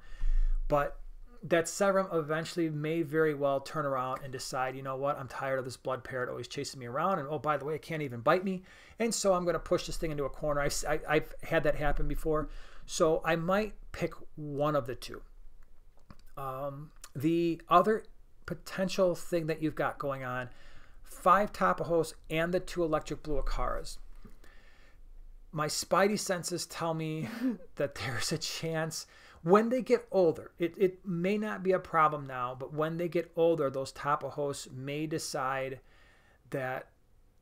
but that Severum eventually may very well turn around and decide, you know what, I'm tired of this blood parrot always chasing me around, and oh, by the way, it can't even bite me, and so I'm going to push this thing into a corner. I've, I, I've had that happen before, so I might pick one of the two. Um, the other potential thing that you've got going on, five Tapajos and the two Electric blue acaras. My spidey senses tell me that there's a chance when they get older, it, it may not be a problem now, but when they get older, those Tapajos may decide that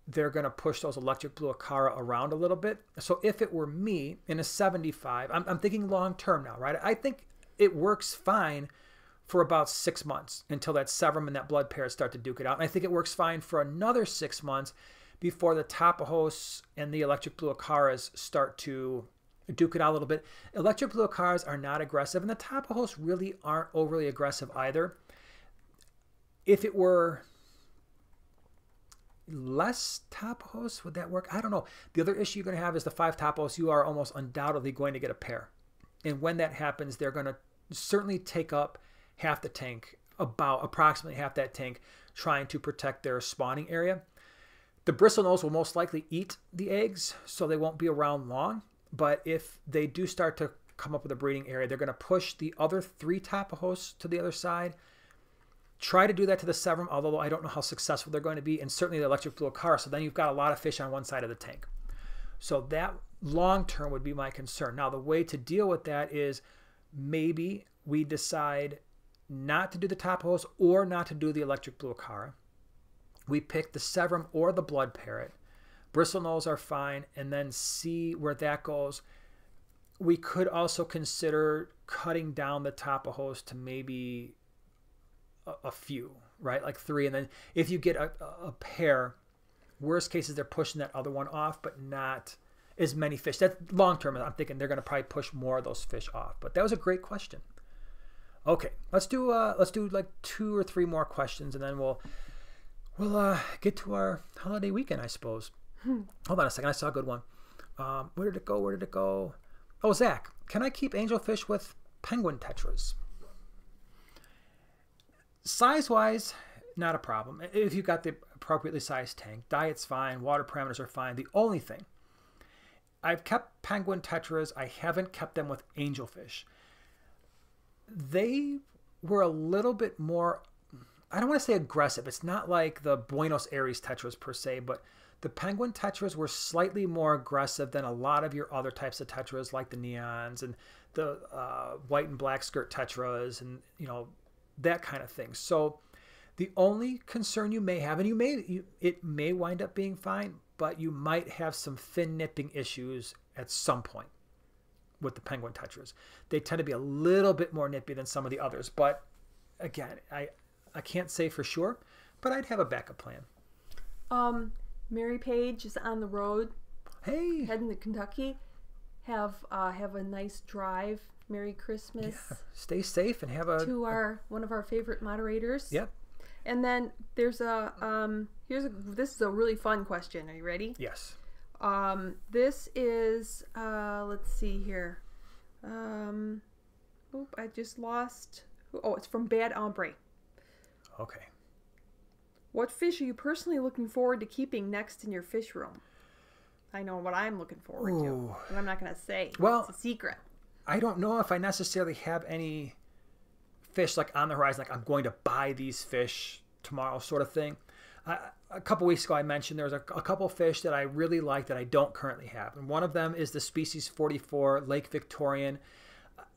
they're going to push those Electric blue acara around a little bit. So if it were me in a seventy-five, I'm, I'm thinking long-term now, right? I think it works fine for about six months until that Severum and that blood parrot start to duke it out. And I think it works fine for another six months before the Tapajos and the Electric blue acaras start to duke it out a little bit. Electric blue acaras are not aggressive, and the Tapajos really aren't overly aggressive either. If it were less Tapajos, would that work? I don't know. The other issue you're going to have is the five Tapajos, you are almost undoubtedly going to get a pair. And when that happens, they're going to certainly take up half the tank, about approximately half that tank, trying to protect their spawning area. The bristlenose will most likely eat the eggs, so they won't be around long. But if they do start to come up with a breeding area, they're going to push the other three Tapajos to the other side. Try to do that to the Severum, although I don't know how successful they're going to be, and certainly the electric blue acara. So then you've got a lot of fish on one side of the tank. So that long-term would be my concern. Now, the way to deal with that is maybe we decide not to do the Tapajos or not to do the electric blue acara. We pick the Severum or the blood parrot. Bristlenose are fine, and then see where that goes. We could also consider cutting down the Tapajos to maybe a, a few, right? Like three, and then if you get a, a pair, worst cases they're pushing that other one off, but not as many fish. That's long-term. I'm thinking they're going to probably push more of those fish off. But that was a great question. Okay, let's do uh, let's do like two or three more questions, and then we'll we'll uh, get to our holiday weekend, I suppose. Hmm. Hold on a second. I saw a good one. Um, where did it go? Where did it go? Oh, Zach, can I keep angelfish with penguin tetras? Size-wise, not a problem. If you've got the appropriately sized tank, diet's fine, water parameters are fine. The only thing, I've kept penguin tetras. I haven't kept them with angelfish. They were a little bit more, I don't want to say aggressive. It's not like the Buenos Aires tetras per se, but the penguin tetras were slightly more aggressive than a lot of your other types of tetras, like the neons and the uh, white and black skirt tetras and, you know, that kind of thing. So the only concern you may have, and you may, you, it may wind up being fine, but you might have some fin nipping issues at some point with the penguin tetras. They tend to be a little bit more nippy than some of the others. But again, I, I can't say for sure, but I'd have a backup plan. Um... Mary Page is on the road. Hey, heading to Kentucky. Have uh, have a nice drive. Merry Christmas. Yeah. Stay safe and have a to our a, one of our favorite moderators. Yep. And then there's a um here's a, this is a really fun question. Are you ready? Yes. Um, this is uh let's see here. Um, oop, I just lost. Oh, it's from Bad Ombre. Okay. What fish are you personally looking forward to keeping next in your fish room? I know what I'm looking forward Ooh. to, but I'm not going to say. Well, it's a secret. I don't know if I necessarily have any fish like on the horizon, like I'm going to buy these fish tomorrow sort of thing. Uh, a couple weeks ago I mentioned there was a, a couple fish that I really like that I don't currently have. And one of them is the species forty-four Lake Victorian.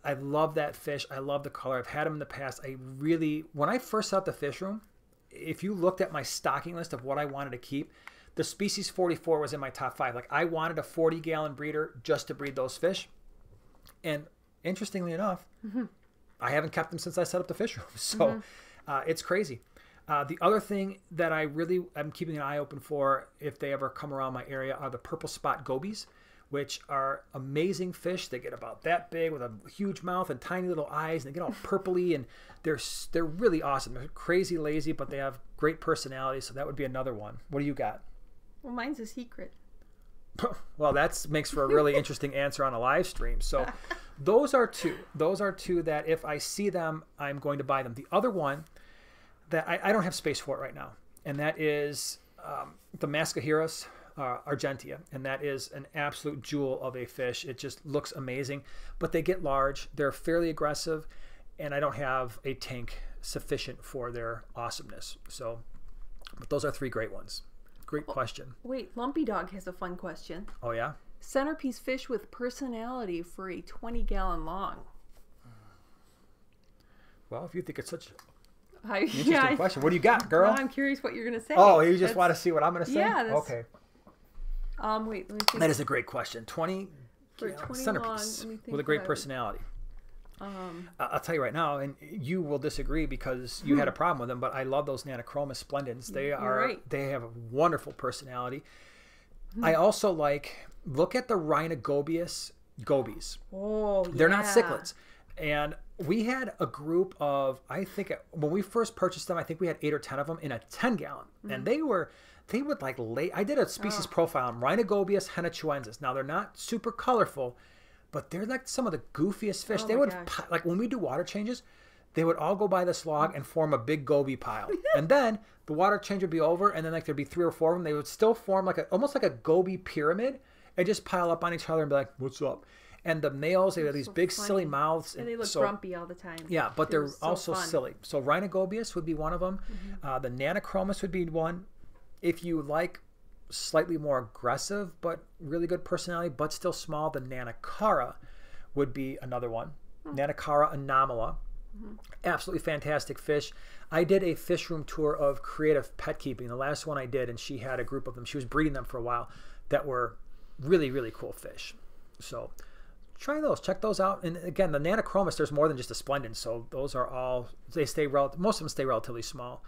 I love that fish. I love the color. I've had them in the past. I really, when I first set up the fish room, if you looked at my stocking list of what I wanted to keep, the species forty-four was in my top five. Like I wanted a forty gallon breeder just to breed those fish. And interestingly enough, mm-hmm. I haven't kept them since I set up the fish room. So mm-hmm. uh, it's crazy. Uh, the other thing that I really am keeping an eye open for if they ever come around my area are the purple spot gobies, which are amazing fish. They get about that big with a huge mouth and tiny little eyes, and they get all purpley, and they're they're really awesome. They're crazy lazy, but they have great personality, so that would be another one. What do you got? Well, mine's a secret. Well, that makes for a really interesting answer on a live stream. So those are two. Those are two that if I see them, I'm going to buy them. The other one that I, I don't have space for it right now, and that is um, the Mascahiras. Uh, Argentia, and that is an absolute jewel of a fish. It just looks amazing, but they get large, they're fairly aggressive, and I don't have a tank sufficient for their awesomeness. So, but those are three great ones. Great oh, question. Wait, Lumpy Dog has a fun question. Oh yeah? Centerpiece fish with personality for a twenty gallon long. Well, if you think it's such I, an interesting yeah, question, I, what do you got, girl? Well, I'm curious what you're going to say. Oh, you just that's, want to see what I'm going to say? Yeah. That's, okay. Um, wait, let me think. That is a great question. twenty, twenty centerpiece long, with a great personality. Um, uh, I'll tell you right now, and you will disagree because you hmm. had a problem with them, but I love those Nanochromis splendens. They are right. They have a wonderful personality. Hmm. I also like, look at the Rhinogobius gobies. Oh, They're yeah. not cichlids. And we had a group of, I think, when we first purchased them, I think we had eight or ten of them in a ten gallon. Hmm. And they were... They would like lay. I did a species oh. profile on Rhinogobius hennachuensis. Now they're not super colorful, But they're like some of the goofiest fish. Oh they would, gosh. like when we do water changes, they would all go by this log and form a big goby pile. And then the water change would be over, and then like there'd be three or four of them. They would still form like a, almost like a goby pyramid and just pile up on each other and be like, what's up? And the males, they have these so big funny. silly mouths. And, and they look so, grumpy all the time. Yeah, but they're so also fun. silly. So Rhinogobius would be one of them. Mm-hmm. uh, the Nanochromis would be one. If you like slightly more aggressive but really good personality but still small, the Nanochara would be another one. Oh. Nanochara anomala. Mm-hmm. Absolutely fantastic fish. I did a fish room tour of Creative Pet Keeping, the last one I did, and she had a group of them. She was breeding them for a while that were really, really cool fish. So try those. Check those out. And again, the Nanochromis, there's more than just a splendens, so those are all, they stay, rel most of them stay relatively small.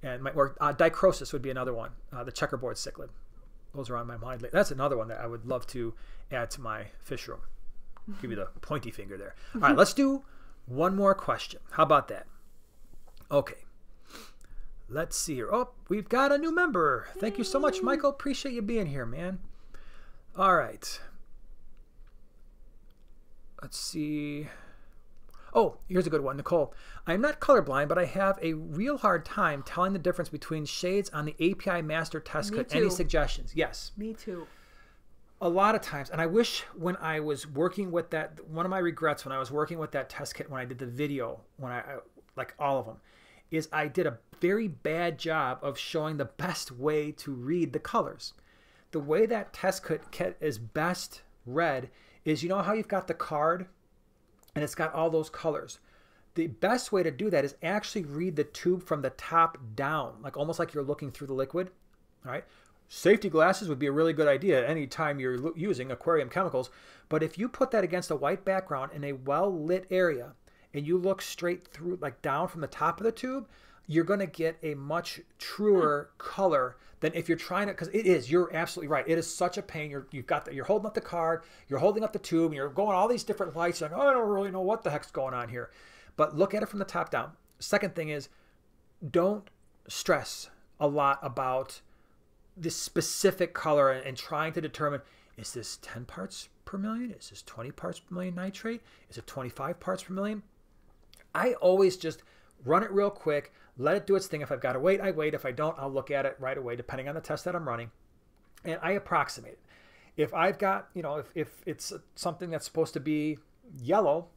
And might work. Uh, Dichrosis would be another one. Uh, the checkerboard cichlid. Those are on my mind. That's another one that I would love to add to my fish room. Give me the pointy finger there. All right, let's do one more question. How about that? Okay. Let's see here. Oh, we've got a new member. Thank you so much, Michael. Appreciate you being here, man. All right. Let's see. Oh, here's a good one, Nicole. I'm not colorblind, but I have a real hard time telling the difference between shades on the A P I master test kit. Any suggestions? Yes. Me too. A lot of times, and I wish when I was working with that, one of my regrets when I was working with that test kit, when I did the video, when I, like all of them, is I did a very bad job of showing the best way to read the colors. The way that test kit is best read is, you know how you've got the card, and it's got all those colors. The best way to do that is actually read the tube from the top down, like almost like you're looking through the liquid. All right. Safety glasses would be a really good idea anytime you're using aquarium chemicals. But if you put that against a white background in a well-lit area and you look straight through, like down from the top of the tube, you're going to get a much truer mm. color than if you're trying to, because it is, you're absolutely right. It is such a pain. You're, you've got the, you're holding up the card, you're holding up the tube, and you're going all these different lights. You're like, oh, I don't really know what the heck's going on here. But look at it from the top down. Second thing is, don't stress a lot about this specific color and, and trying to determine, is this ten parts per million? Is this twenty parts per million nitrate? Is it twenty-five parts per million? I always just run it real quick. Let it do its thing. If I've got to wait, I wait. If I don't, I'll look at it right away, depending on the test that I'm running. And I approximate it. If I've got, you know, if, if it's something that's supposed to be yellow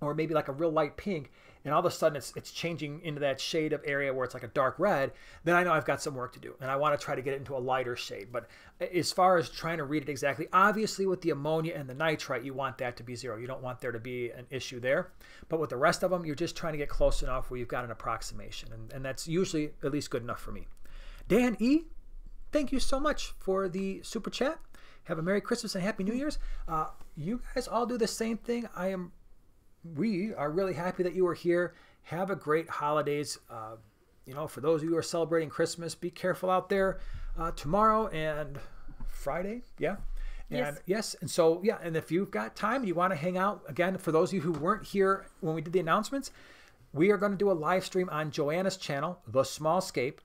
or maybe like a real light pink, and all of a sudden it's, it's changing into that shade of area where it's like a dark red, then I know I've got some work to do. And I want to try to get it into a lighter shade. But as far as trying to read it exactly, obviously with the ammonia and the nitrite, you want that to be zero. You don't want there to be an issue there. But with the rest of them, you're just trying to get close enough where you've got an approximation. And, and that's usually at least good enough for me. Dan E., thank you so much for the super chat. Have a Merry Christmas and Happy New Year's. Uh, you guys all do the same thing. I am... We are really happy that you are here. Have a great holidays. Uh, you know, for those of you who are celebrating Christmas, be careful out there uh, tomorrow and Friday. Yeah. And yes. yes. And so, yeah. And if you've got time, you want to hang out again, for those of you who weren't here when we did the announcements, we are going to do a live stream on Joanna's channel, The Smallscape.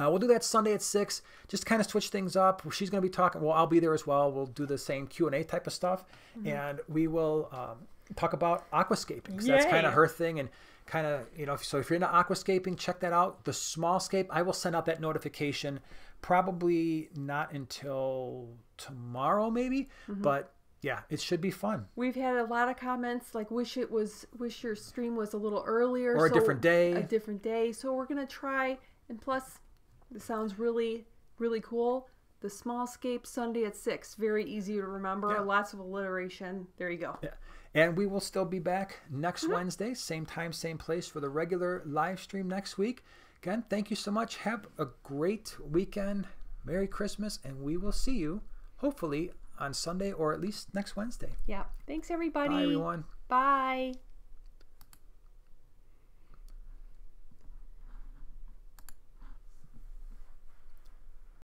Uh, we'll do that Sunday at six, just kind of switch things up. She's going to be talking. Well, I'll be there as well. We'll do the same Q and A type of stuff. Mm-hmm. And we will, um, talk about aquascaping, because that's kind of her thing, and kind of, you know, so if you're into aquascaping, check that out. The Smallscape, I will send out that notification probably not until tomorrow maybe, mm-hmm. but yeah, it should be fun. We've had a lot of comments like wish it was, wish your stream was a little earlier. Or so, a different day. A different day. So we're going to try, and plus it sounds really, really cool. The Smallscape Sunday at six. Very easy to remember. Yeah. Lots of alliteration. There you go. Yeah. And we will still be back next mm-hmm. Wednesday, same time, same place for the regular live stream next week. Again, thank you so much. Have a great weekend. Merry Christmas. And we will see you hopefully on Sunday or at least next Wednesday. Yeah. Thanks, everybody. Bye, everyone. Bye.